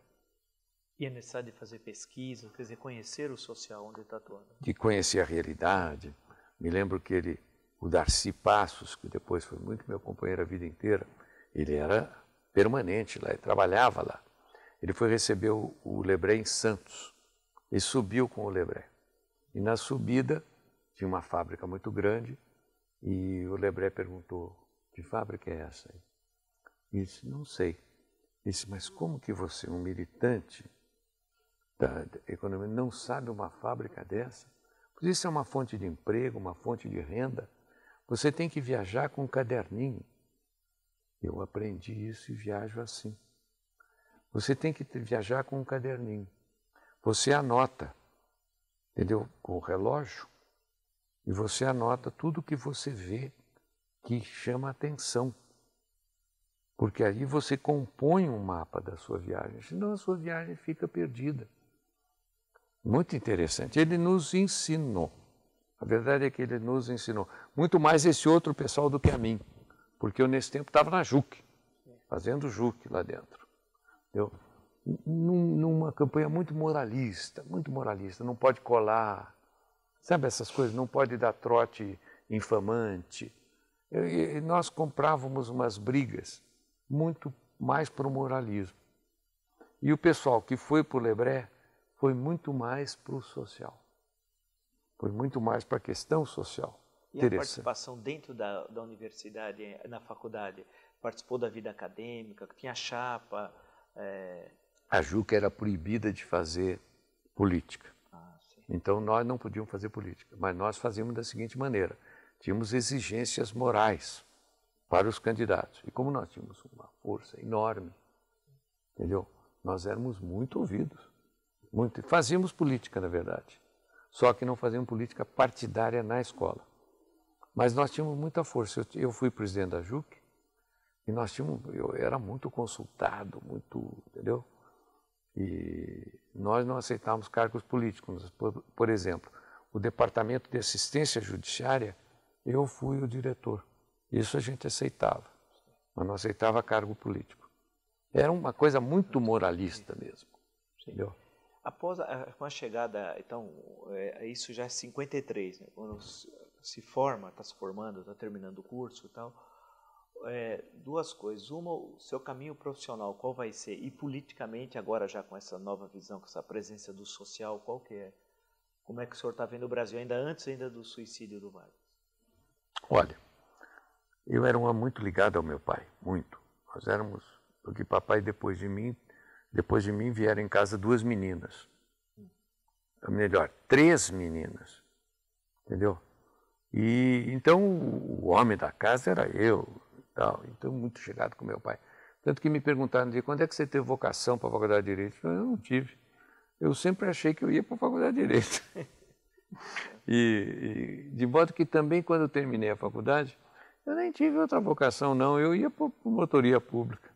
E é necessário fazer pesquisa, quer dizer, conhecer o social onde está atuando. De conhecer a realidade. Me lembro que ele, o Darcy Passos, que depois foi muito meu companheiro a vida inteira, ele era permanente lá, ele trabalhava lá. Ele foi receber o, o Lebret em Santos e subiu com o Lebret. E na subida tinha uma fábrica muito grande e o Lebret perguntou, que fábrica é essa aí? Ele disse, não sei. Ele disse, mas como que você, um militante da economia, não sabe uma fábrica dessa? Porque isso é uma fonte de emprego, uma fonte de renda. Você tem que viajar com um caderninho. Eu aprendi isso e viajo assim. Você tem que viajar com um caderninho. Você anota. Entendeu? Com o relógio, e você anota tudo que você vê que chama atenção. Porque aí você compõe um mapa da sua viagem, senão a sua viagem fica perdida. Muito interessante. Ele nos ensinou. A verdade é que ele nos ensinou. Muito mais esse outro pessoal do que a mim. Porque eu, nesse tempo, estava na J U C, fazendo J U C lá dentro. Entendeu? Numa campanha muito moralista, muito moralista, não pode colar, sabe essas coisas, não pode dar trote infamante. E nós comprávamos umas brigas muito mais para o moralismo. E o pessoal que foi para o Lebret foi muito mais para o social, foi muito mais para a questão social. E a participação dentro da, da universidade, na faculdade, participou da vida acadêmica, tinha chapa... É... A J U C era proibida de fazer política. Ah, então nós não podíamos fazer política, mas nós fazíamos da seguinte maneira. Tínhamos exigências morais para os candidatos. E como nós tínhamos uma força enorme, entendeu? Nós éramos muito ouvidos. Muito... Fazíamos política, na verdade. Só que não fazíamos política partidária na escola. Mas nós tínhamos muita força. Eu fui presidente da J U C e nós tínhamos... Eu era muito consultado, muito... Entendeu? E nós não aceitávamos cargos políticos. Por, por exemplo, o Departamento de Assistência Judiciária, eu fui o diretor. Isso a gente aceitava, mas não aceitava cargo político. Era uma coisa muito moralista mesmo. Sim. Entendeu? Após a, a chegada, então, é, isso já é cinquenta e três, né? Quando se forma, está se formando, está terminando o curso e tal... É, duas coisas. Uma, o seu caminho profissional, qual vai ser? E politicamente, agora já com essa nova visão, com essa presença do social, qual que é? Como é que o senhor está vendo o Brasil, ainda antes ainda do suicídio do Vargas? Olha, eu era um homem muito ligado ao meu pai, muito. Nós éramos, porque papai depois de mim, depois de mim vieram em casa duas meninas. Ou melhor, três meninas, entendeu? E então o homem da casa era eu. Então, muito chegado com meu pai. Tanto que me perguntaram, quando é que você teve vocação para a Faculdade de Direito? Eu não tive. Eu sempre achei que eu ia para a Faculdade de Direito. e, e, de modo que também, quando eu terminei a faculdade, eu nem tive outra vocação, não. Eu ia para a promotoria pública.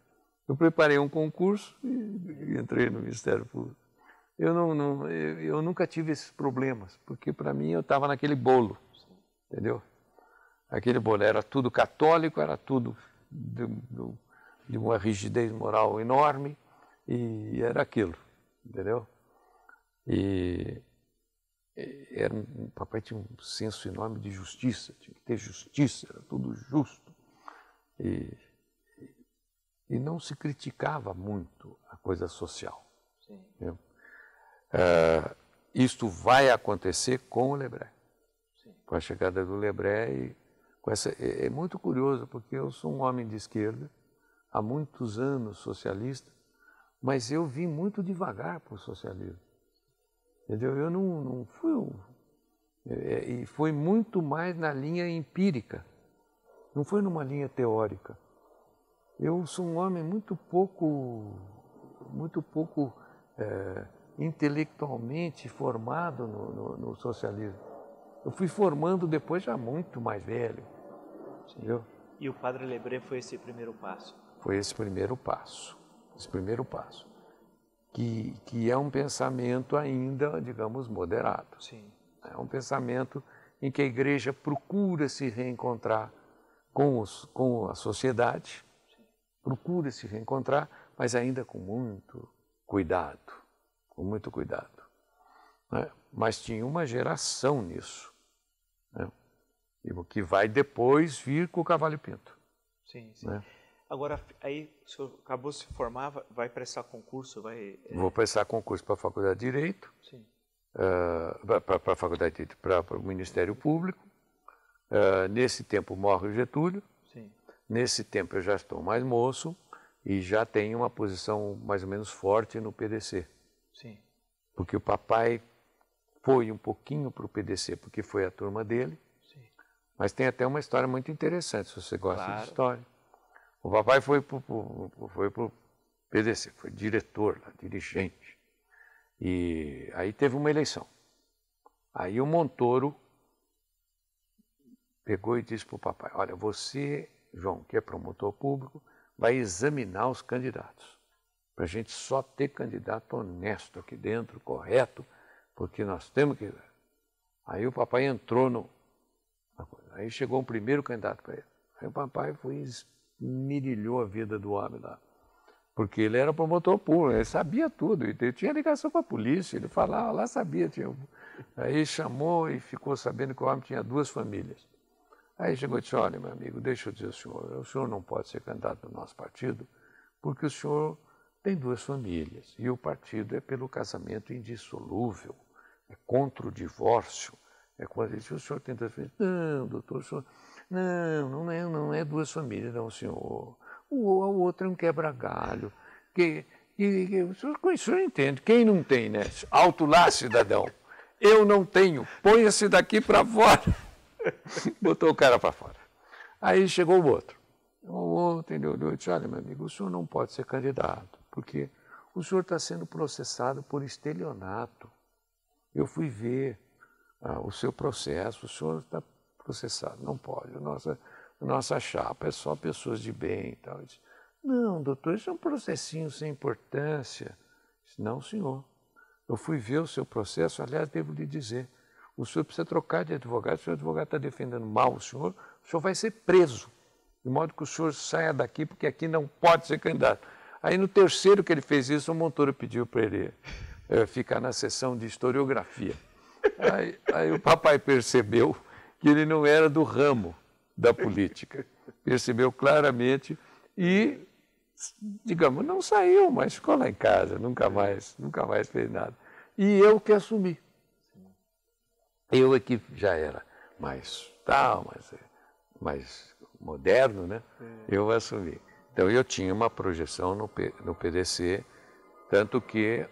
Eu preparei um concurso e, e entrei no Ministério Público. Eu, não, não, eu, eu nunca tive esses problemas, porque, para mim, eu estava naquele bolo. entendeu? Aquele boné era tudo católico, era tudo de, de uma rigidez moral enorme, e era aquilo, entendeu? E, e era um, o papai tinha um senso enorme de justiça, tinha que ter justiça, era tudo justo. E, e não se criticava muito a coisa social. Sim. Uh, isto vai acontecer com o Lebret. Sim. Com a chegada do Lebret. E com essa, é, é muito curioso, porque eu sou um homem de esquerda, há muitos anos socialista, mas eu vim muito devagar para o socialismo. Entendeu? Eu não, não fui... Um, é, e foi muito mais na linha empírica, não foi numa linha teórica. Eu sou um homem muito pouco, muito pouco é, intelectualmente formado no, no, no socialismo. Eu fui formando depois já muito mais velho, entendeu? E o padre Lebret foi esse primeiro passo? Foi esse primeiro passo, esse primeiro passo, que, que é um pensamento ainda, digamos, moderado. Sim. É um pensamento em que a igreja procura se reencontrar com, os, com a sociedade, procura se reencontrar, mas ainda com muito cuidado, com muito cuidado. Né? Mas tinha uma geração nisso, né? E o que vai depois vir com o Cavalho Pinto. Sim, sim. Né? Agora, aí o senhor acabou de se formar, vai prestar concurso? Vai... Vou prestar concurso para a Faculdade de Direito, uh, para a Faculdade de Direito, para o Ministério Público. Uh, nesse tempo morre o Getúlio. Nesse tempo eu já estou mais moço e já tenho uma posição mais ou menos forte no P D C. Sim. Porque o papai foi um pouquinho para o P D C, porque foi a turma dele. Sim. Mas tem até uma história muito interessante, se você gosta, claro, de história. O papai foi para o P D C, foi diretor, dirigente. E aí teve uma eleição. Aí o Montoro pegou e disse para o papai, olha, você... João, que é promotor público, vai examinar os candidatos, para a gente só ter candidato honesto aqui dentro, correto, porque nós temos que... Aí o papai entrou no... Aí chegou um primeiro candidato para ele. Aí o papai foi esmirilhou a vida do homem lá, porque ele era promotor público, ele sabia tudo, ele tinha ligação para a polícia, ele falava lá, sabia. Tinha... Aí chamou e ficou sabendo que o homem tinha duas famílias. Aí chegou e disse, olha, meu amigo, deixa eu dizer ao senhor, o senhor não pode ser candidato do nosso partido, porque o senhor tem duas famílias, e o partido é pelo casamento indissolúvel, é contra o divórcio, é quando ele disse, o senhor tem duas famílias, não, doutor, o senhor, não, não é, não é duas famílias, não, senhor, o, o outro é um quebra-galho, que, que, que, o, senhor, o senhor entende, quem não tem, né? Alto lá, cidadão, eu não tenho, ponha-se daqui para fora. Botou o cara para fora. Aí chegou o outro. O outro, entendeu? Eu disse, olha, meu amigo, o senhor não pode ser candidato, porque o senhor está sendo processado por estelionato. Eu fui ver ah, o seu processo, o senhor está processado, não pode. A nossa, a nossa chapa é só pessoas de bem e tal. Eu disse, não, doutor, isso é um processinho sem importância. Eu disse, não, senhor. Eu fui ver o seu processo, aliás, devo lhe dizer, o senhor precisa trocar de advogado, o seu advogado está defendendo mal o senhor, o senhor vai ser preso, de modo que o senhor saia daqui, porque aqui não pode ser candidato. Aí no terceiro que ele fez isso, o Montoro pediu para ele é, ficar na sessão de historiografia. Aí, aí o papai percebeu que ele não era do ramo da política, percebeu claramente e, digamos, não saiu, mas ficou lá em casa, nunca mais, nunca mais fez nada. E eu que assumi. Eu aqui já era mais tal, mais, mais moderno, né? É. Eu assumi. Então, eu tinha uma projeção no, P, no P D C, tanto que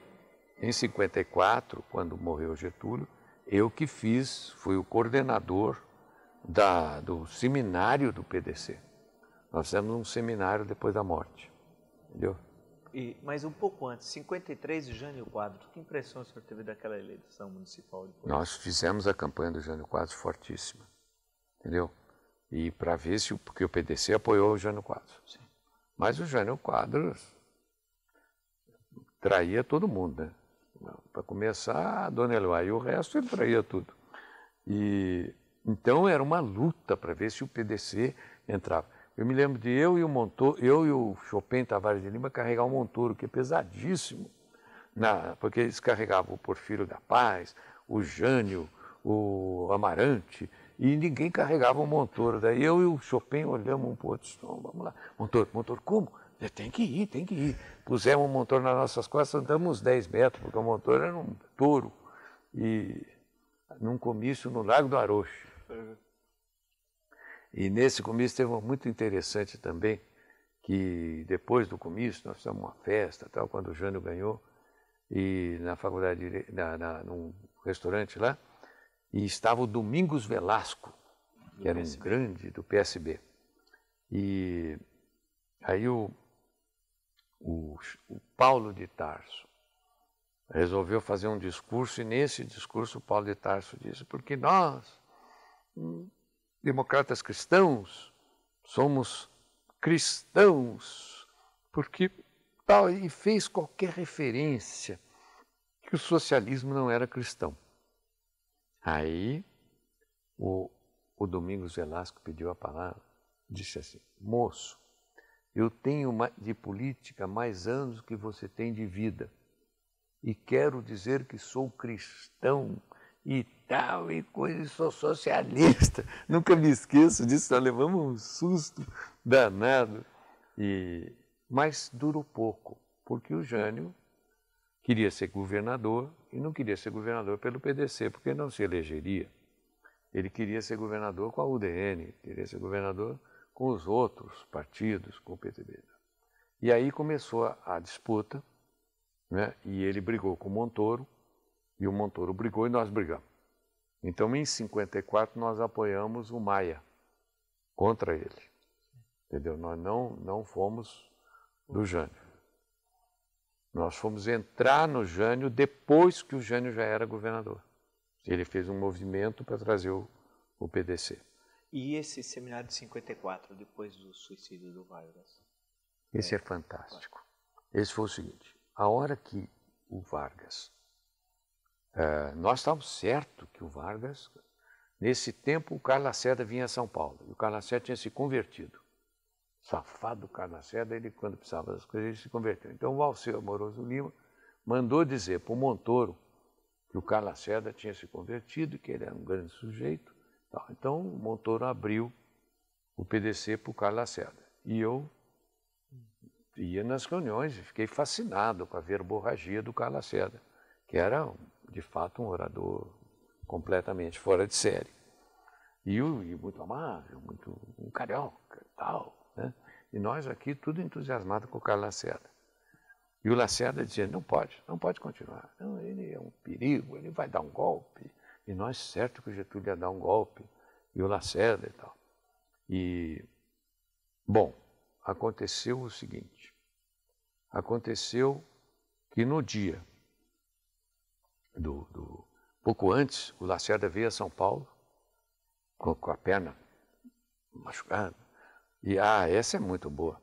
em cinquenta e quatro, quando morreu Getúlio, eu que fiz, fui o coordenador da, do seminário do P D C. Nós fizemos um seminário depois da morte, entendeu? E, mas um pouco antes, cinquenta e três, Jânio Quadros, que impressão o senhor teve daquela eleição municipal? Depois? Nós fizemos a campanha do Jânio Quadros fortíssima, entendeu? E para ver se, porque o P D C apoiou o Jânio Quadros. Sim. Mas o Jânio Quadros traía todo mundo, né? Para começar, a Dona Eloá, e o resto ele traía tudo. E, Então era uma luta para ver se o P D C entrava. Eu me lembro de eu e o Montoro, eu e o Chopin Tavares de Lima carregar o Montoro, que é pesadíssimo, na, porque eles carregavam o Porfírio da Paz, o Jânio, o Amarante, e ninguém carregava o Montoro. Daí eu e o Chopin olhamos um para o outro, não, vamos lá, Montoro, Montoro, como? Tem que ir, tem que ir. Pusemos o Montoro nas nossas costas, andamos uns dez metros, porque o Montoro era um touro, e num comício no Lago do Arocho. Uhum. E nesse comício teve um muito interessante também, que depois do comício nós fizemos uma festa, tal, quando o Jânio ganhou, e na faculdade, na, na, num restaurante lá, e estava o Domingos Velasco, que era um grande do P S B. E aí o, o, o Paulo de Tarso resolveu fazer um discurso, e nesse discurso o Paulo de Tarso disse, porque nós, democratas cristãos, somos cristãos, porque tal, e fez qualquer referência que o socialismo não era cristão. Aí o, o Domingos Velasco pediu a palavra, disse assim, moço, eu tenho de política mais anos que você tem de vida, e quero dizer que sou cristão e tal, e coisa, e sou socialista. Nunca me esqueço disso, nós levamos um susto danado. E... Mas durou pouco, porque o Jânio queria ser governador, e não queria ser governador pelo P D C, porque não se elegeria. Ele queria ser governador com a U D N, queria ser governador com os outros partidos, com o P T B. E aí começou a, a disputa, né? E ele brigou com o Montoro, e o Montoro brigou e nós brigamos. Então, em cinquenta e quatro, nós apoiamos o Maia contra ele, entendeu? Nós não, não fomos do Jânio. Nós fomos entrar no Jânio depois que o Jânio já era governador. Ele fez um movimento para trazer o, o P D C. E esse seminário de cinquenta e quatro, depois do suicídio do Vargas? Esse é, é fantástico. Esse foi o seguinte, a hora que o Vargas, uh, nós estávamos certos que o Vargas, nesse tempo o Carlos Lacerda vinha a São Paulo, e o Carlos Lacerda tinha se convertido. Safado do Carlos Lacerda, ele quando precisava das coisas, ele se converteu. Então o Alceu Amoroso Lima mandou dizer para o Montoro que o Carlos Lacerda tinha se convertido, que ele era um grande sujeito. Então, o Montoro abriu o P D C para o Carlos Lacerda. E eu ia nas reuniões e fiquei fascinado com a verborragia do Carlos Lacerda, que era, de fato, um orador completamente fora de série. E, e muito amável, muito um carioca e tal, né? E nós aqui, tudo entusiasmado com o Carlos Lacerda. E o Lacerda dizia, não pode, não pode continuar. Não, ele é um perigo, ele vai dar um golpe. E nós, certo que o Getúlio ia dar um golpe, e o Lacerda e tal. E, bom, aconteceu o seguinte. Aconteceu que no dia, do, do, pouco antes, o Lacerda veio a São Paulo, com, com a perna machucada. E, ah, essa é muito boa.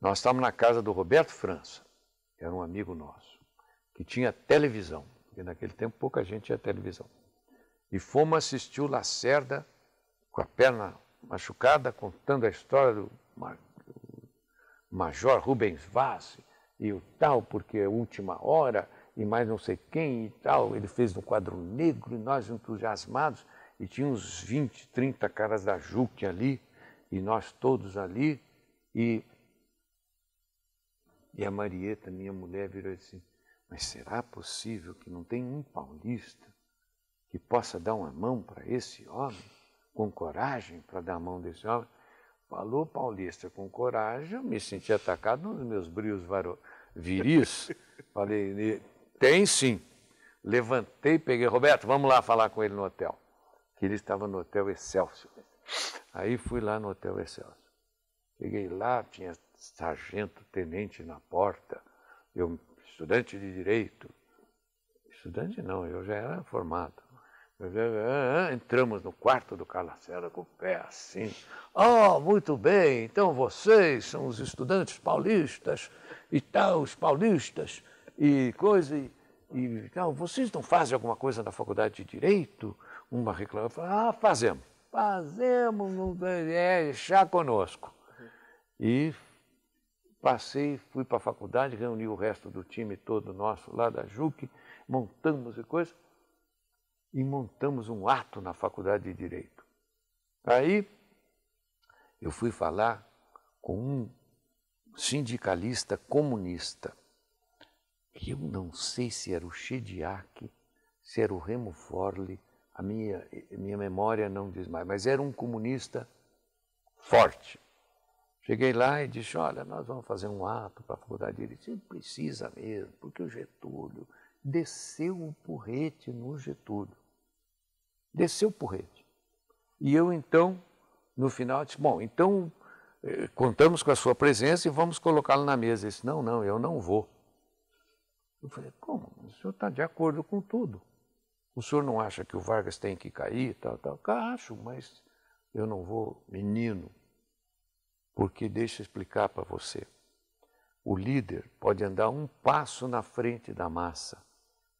Nós estávamos na casa do Roberto França, que era um amigo nosso, que tinha televisão, porque naquele tempo pouca gente tinha televisão. E fomos assistir o Lacerda, com a perna machucada, contando a história do Major Rubens Vaz e o tal, porque é última hora, e mais não sei quem e tal. Ele fez um quadro negro e nós entusiasmados, e tinha uns vinte, trinta caras da Juc ali, e nós todos ali. E, e a Marieta, minha mulher, virou assim, mas será possível que não tem um paulista que possa dar uma mão para esse homem, com coragem para dar a mão desse homem? Falou paulista com coragem, eu me senti atacado nos meus brios viris. Falei, tem sim. Levantei, peguei, Roberto, vamos lá falar com ele no hotel. Que ele estava no Hotel Excelsior. Aí fui lá no Hotel Excelsior. Cheguei lá, tinha sargento, tenente na porta, eu, estudante de direito. Estudante não, eu já era formado. Entramos no quarto do Carlos Lacerda com o pé assim. Oh, muito bem, então vocês são os estudantes paulistas e tal, os paulistas e coisa e, e tal. Vocês não fazem alguma coisa na faculdade de Direito? Uma reclamação. Ah, fazemos. fazemos, não é chá conosco. E passei, fui para a faculdade, reuni o resto do time todo nosso lá da J U C, montamos e coisa, e montamos um ato na faculdade de Direito. Aí eu fui falar com um sindicalista comunista, que eu não sei se era o Chediak, se era o Remo Forli, a minha, minha memória não diz mais, mas era um comunista forte. Cheguei lá e disse, olha, nós vamos fazer um ato para a faculdade de Direito. Ele disse, precisa mesmo, porque o Getúlio desceu o porrete no Getúlio. Desceu o porrete. E eu, então, no final, disse, bom, então contamos com a sua presença e vamos colocá-lo na mesa. Ele disse, não, não, eu não vou. Eu falei, como? O senhor está de acordo com tudo. O senhor não acha que o Vargas tem que cair, tal, tal? Acho, mas eu não vou, menino, porque deixa eu explicar para você. O líder pode andar um passo na frente da massa,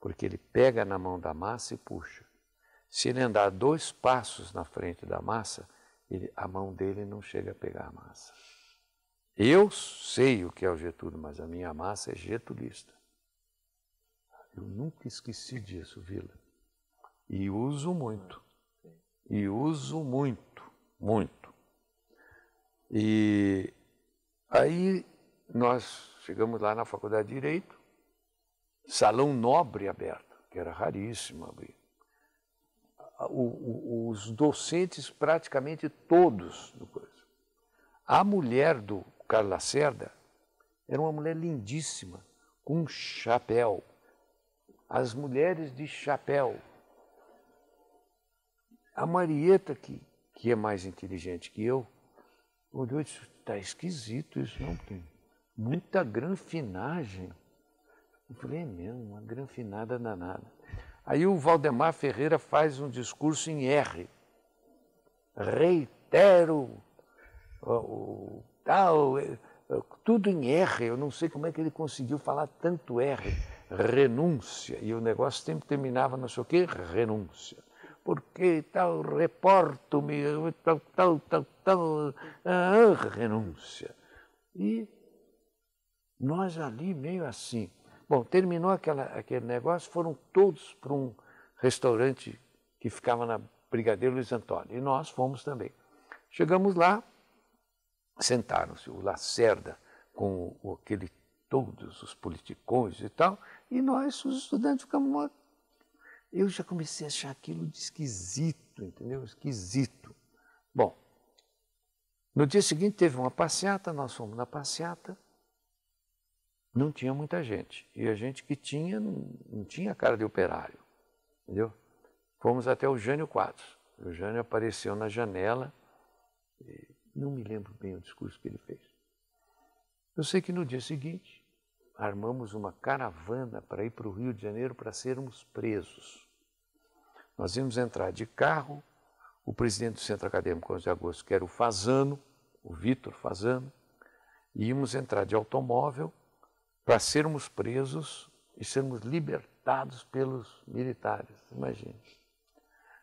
porque ele pega na mão da massa e puxa. Se ele andar dois passos na frente da massa, ele, a mão dele não chega a pegar a massa. Eu sei o que é o Getúlio, mas a minha massa é getulista. Eu nunca esqueci disso, Vila. E uso muito. E uso muito, muito. E aí nós chegamos lá na Faculdade de Direito, salão nobre aberto, que era raríssimo abrir. O, o, os docentes, praticamente todos. Do coisa. A mulher do Carlos Lacerda era uma mulher lindíssima, com um chapéu. As mulheres de chapéu. A Marieta, que, que é mais inteligente que eu, olhou e disse, está esquisito isso, não tem. Muita granfinagem. Eu falei, é mesmo, uma granfinada danada. Aí o Valdemar Ferreira faz um discurso em erre. Reitero, o tal, tudo em erre. Eu não sei como é que ele conseguiu falar tanto erre. Renúncia. E o negócio sempre terminava, não sei o quê, renúncia. Porque tal, reporto-me, tal, tal, tal, tal, ah, renúncia. E nós ali meio assim. Bom, terminou aquela, aquele negócio, foram todos para um restaurante que ficava na Brigadeiro Luiz Antônio. E nós fomos também. Chegamos lá, sentaram-se o Lacerda com o, aquele todos os politicões e tal, e nós, os estudantes, ficamos... Eu já comecei a achar aquilo de esquisito, entendeu? Esquisito. Bom, no dia seguinte teve uma passeata, nós fomos na passeata, não tinha muita gente, e a gente que tinha, não, não tinha cara de operário, entendeu? Fomos até o Jânio Quadros, o Jânio apareceu na janela, e não me lembro bem o discurso que ele fez. Eu sei que no dia seguinte, armamos uma caravana para ir para o Rio de Janeiro para sermos presos. Nós íamos entrar de carro, o presidente do Centro Acadêmico onze de Agosto, que era o Fasano, o Vitor Fasano, e íamos entrar de automóvel para sermos presos e sermos libertados pelos militares, imagina.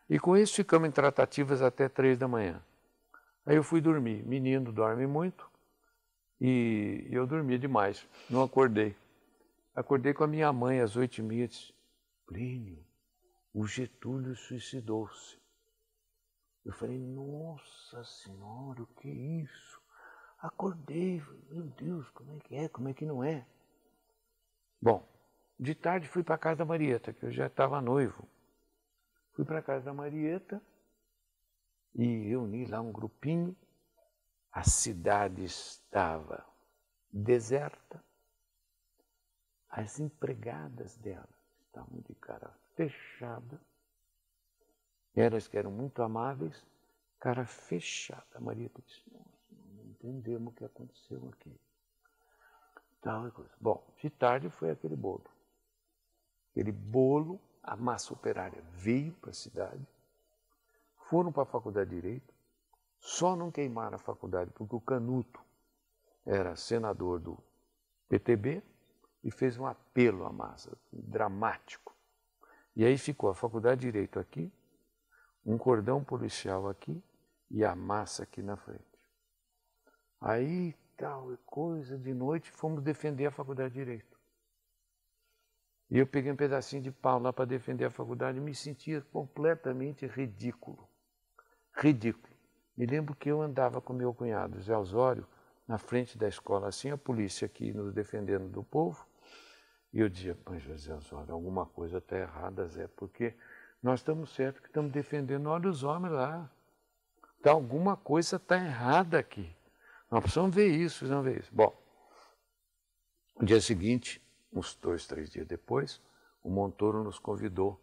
E com isso ficamos em tratativas até três da manhã. Aí eu fui dormir, menino dorme muito, e eu dormi demais, não acordei. Acordei com a minha mãe às oito e meia e disse, Plínio, o Getúlio suicidou-se. Eu falei, nossa senhora, o que é isso? Acordei, meu Deus, como é que é, como é que não é? Bom, de tarde fui para a casa da Marieta, que eu já estava noivo. Fui para a casa da Marieta e reuni lá um grupinho. A cidade estava deserta, as empregadas dela estavam de cara fechada, elas que eram muito amáveis, cara fechada. A Marieta disse, nossa, não entendemos o que aconteceu aqui. Tal coisa. Bom, de tarde foi aquele bolo. Aquele bolo, a massa operária veio para a cidade, foram para a Faculdade de Direito, só não queimaram a faculdade, porque o Canuto era senador do P T B e fez um apelo à massa, dramático. E aí ficou a Faculdade de Direito aqui, um cordão policial aqui e a massa aqui na frente. Aí, tal coisa, de noite fomos defender a faculdade de Direito. E eu peguei um pedacinho de pau lá para defender a faculdade e me sentia completamente ridículo. Ridículo. Me lembro que eu andava com meu cunhado, Zé Osório, na frente da escola, assim, a polícia aqui nos defendendo do povo. E eu dizia, mas Zé Osório, alguma coisa está errada, Zé, porque nós estamos certos que estamos defendendo, olha os homens lá. Tá, alguma coisa está errada aqui. Nós precisamos ver isso, precisamos ver isso. Bom, no dia seguinte, uns dois, três dias depois, o Montoro nos convidou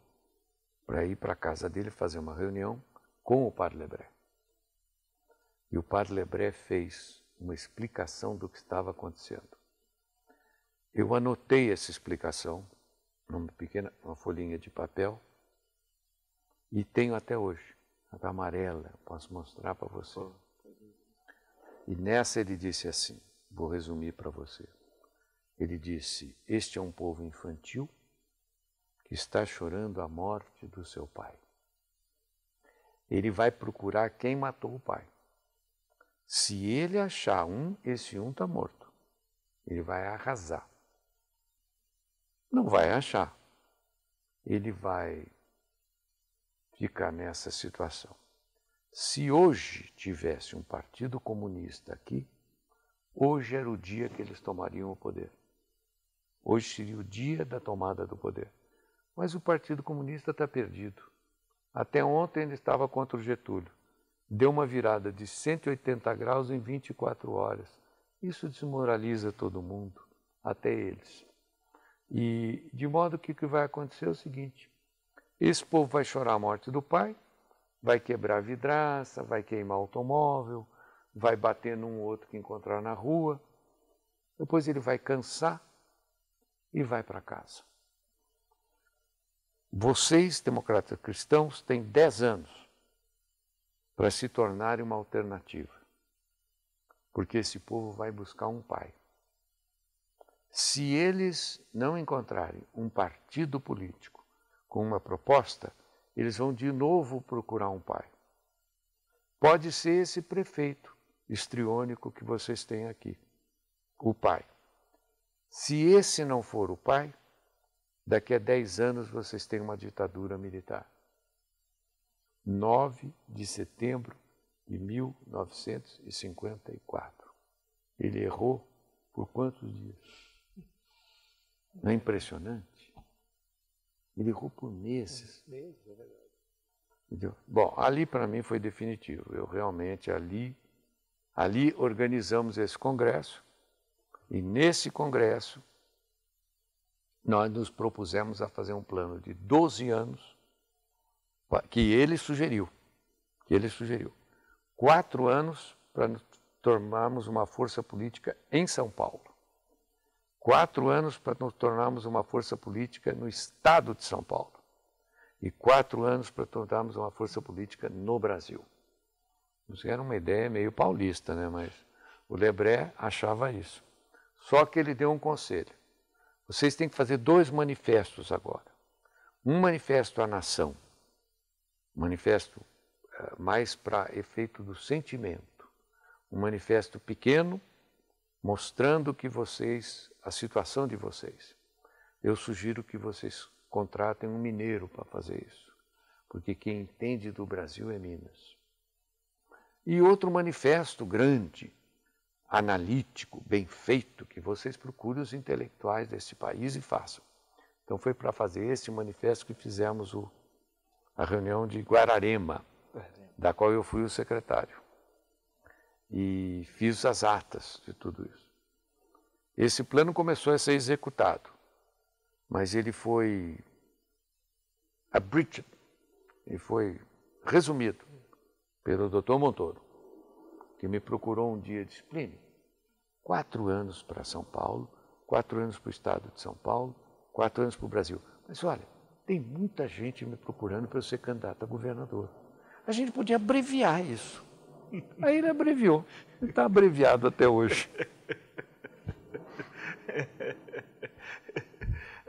para ir para a casa dele fazer uma reunião com o padre Lebret. E o padre Lebret fez uma explicação do que estava acontecendo. Eu anotei essa explicação numa pequena uma folhinha de papel e tenho até hoje. Ela está amarela, posso mostrar para você. E nessa ele disse assim, vou resumir para você. Ele disse, este é um povo infantil que está chorando a morte do seu pai. Ele vai procurar quem matou o pai. Se ele achar um, esse um está morto. Ele vai arrasar. Não vai achar. Ele vai ficar nessa situação. Se hoje tivesse um partido comunista aqui, hoje era o dia que eles tomariam o poder. Hoje seria o dia da tomada do poder. Mas o Partido Comunista está perdido. Até ontem ele estava contra o Getúlio. Deu uma virada de cento e oitenta graus em vinte e quatro horas. Isso desmoraliza todo mundo, até eles. E de modo que o que vai acontecer é o seguinte. Esse povo vai chorar a morte do pai, vai quebrar a vidraça, vai queimar automóvel, vai bater num outro que encontrar na rua. Depois ele vai cansar e vai para casa. Vocês, democratas cristãos, têm dez anos para se tornarem uma alternativa. Porque esse povo vai buscar um pai. Se eles não encontrarem um partido político com uma proposta, eles vão de novo procurar um pai. Pode ser esse prefeito histriônico que vocês têm aqui, o pai. Se esse não for o pai, daqui a dez anos vocês têm uma ditadura militar. nove de setembro de mil novecentos e cinquenta e quatro. Ele errou por quantos dias? Não é impressionante? Ele errou por meses. Meses, é verdade. Entendeu? Bom, ali para mim foi definitivo. Eu realmente ali... Ali organizamos esse congresso e nesse congresso nós nos propusemos a fazer um plano de doze anos que ele sugeriu, que ele sugeriu, quatro anos para nos tornarmos uma força política em São Paulo, quatro anos para nos tornarmos uma força política no estado de São Paulo e quatro anos para tornarmos uma força política no Brasil. Isso era uma ideia meio paulista, né? Mas o Lebret achava isso. Só que ele deu um conselho. Vocês têm que fazer dois manifestos agora. Um manifesto à nação, um manifesto uh, mais para efeito do sentimento, um manifesto pequeno, mostrando que vocês, a situação de vocês. Eu sugiro que vocês contratem um mineiro para fazer isso, porque quem entende do Brasil é Minas. E outro manifesto grande, analítico, bem feito, que vocês procurem os intelectuais desse país e façam. Então foi para fazer esse manifesto que fizemos o, a reunião de Guararema, da qual eu fui o secretário. E fiz as atas de tudo isso. Esse plano começou a ser executado, mas ele foi abridged, ele foi resumido pelo doutor Montoro, que me procurou um dia e disse, Plínio, quatro anos para São Paulo, quatro anos para o estado de São Paulo, quatro anos para o Brasil. Mas olha, tem muita gente me procurando para eu ser candidato a governador. A gente podia abreviar isso. Aí ele abreviou. Ele está abreviado até hoje.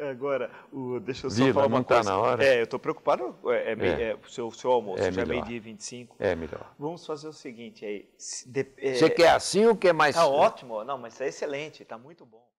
Agora, o, deixa eu só Vila, falar uma coisa. Tá na hora. É, eu estou preocupado. É, é, é. É, o seu, seu almoço é já é meio-dia e vinte e cinco. É melhor. Vamos fazer o seguinte aí. Se de, é, Você quer assim ou quer mais? Tá ótimo. Não, mas tá excelente, tá muito bom.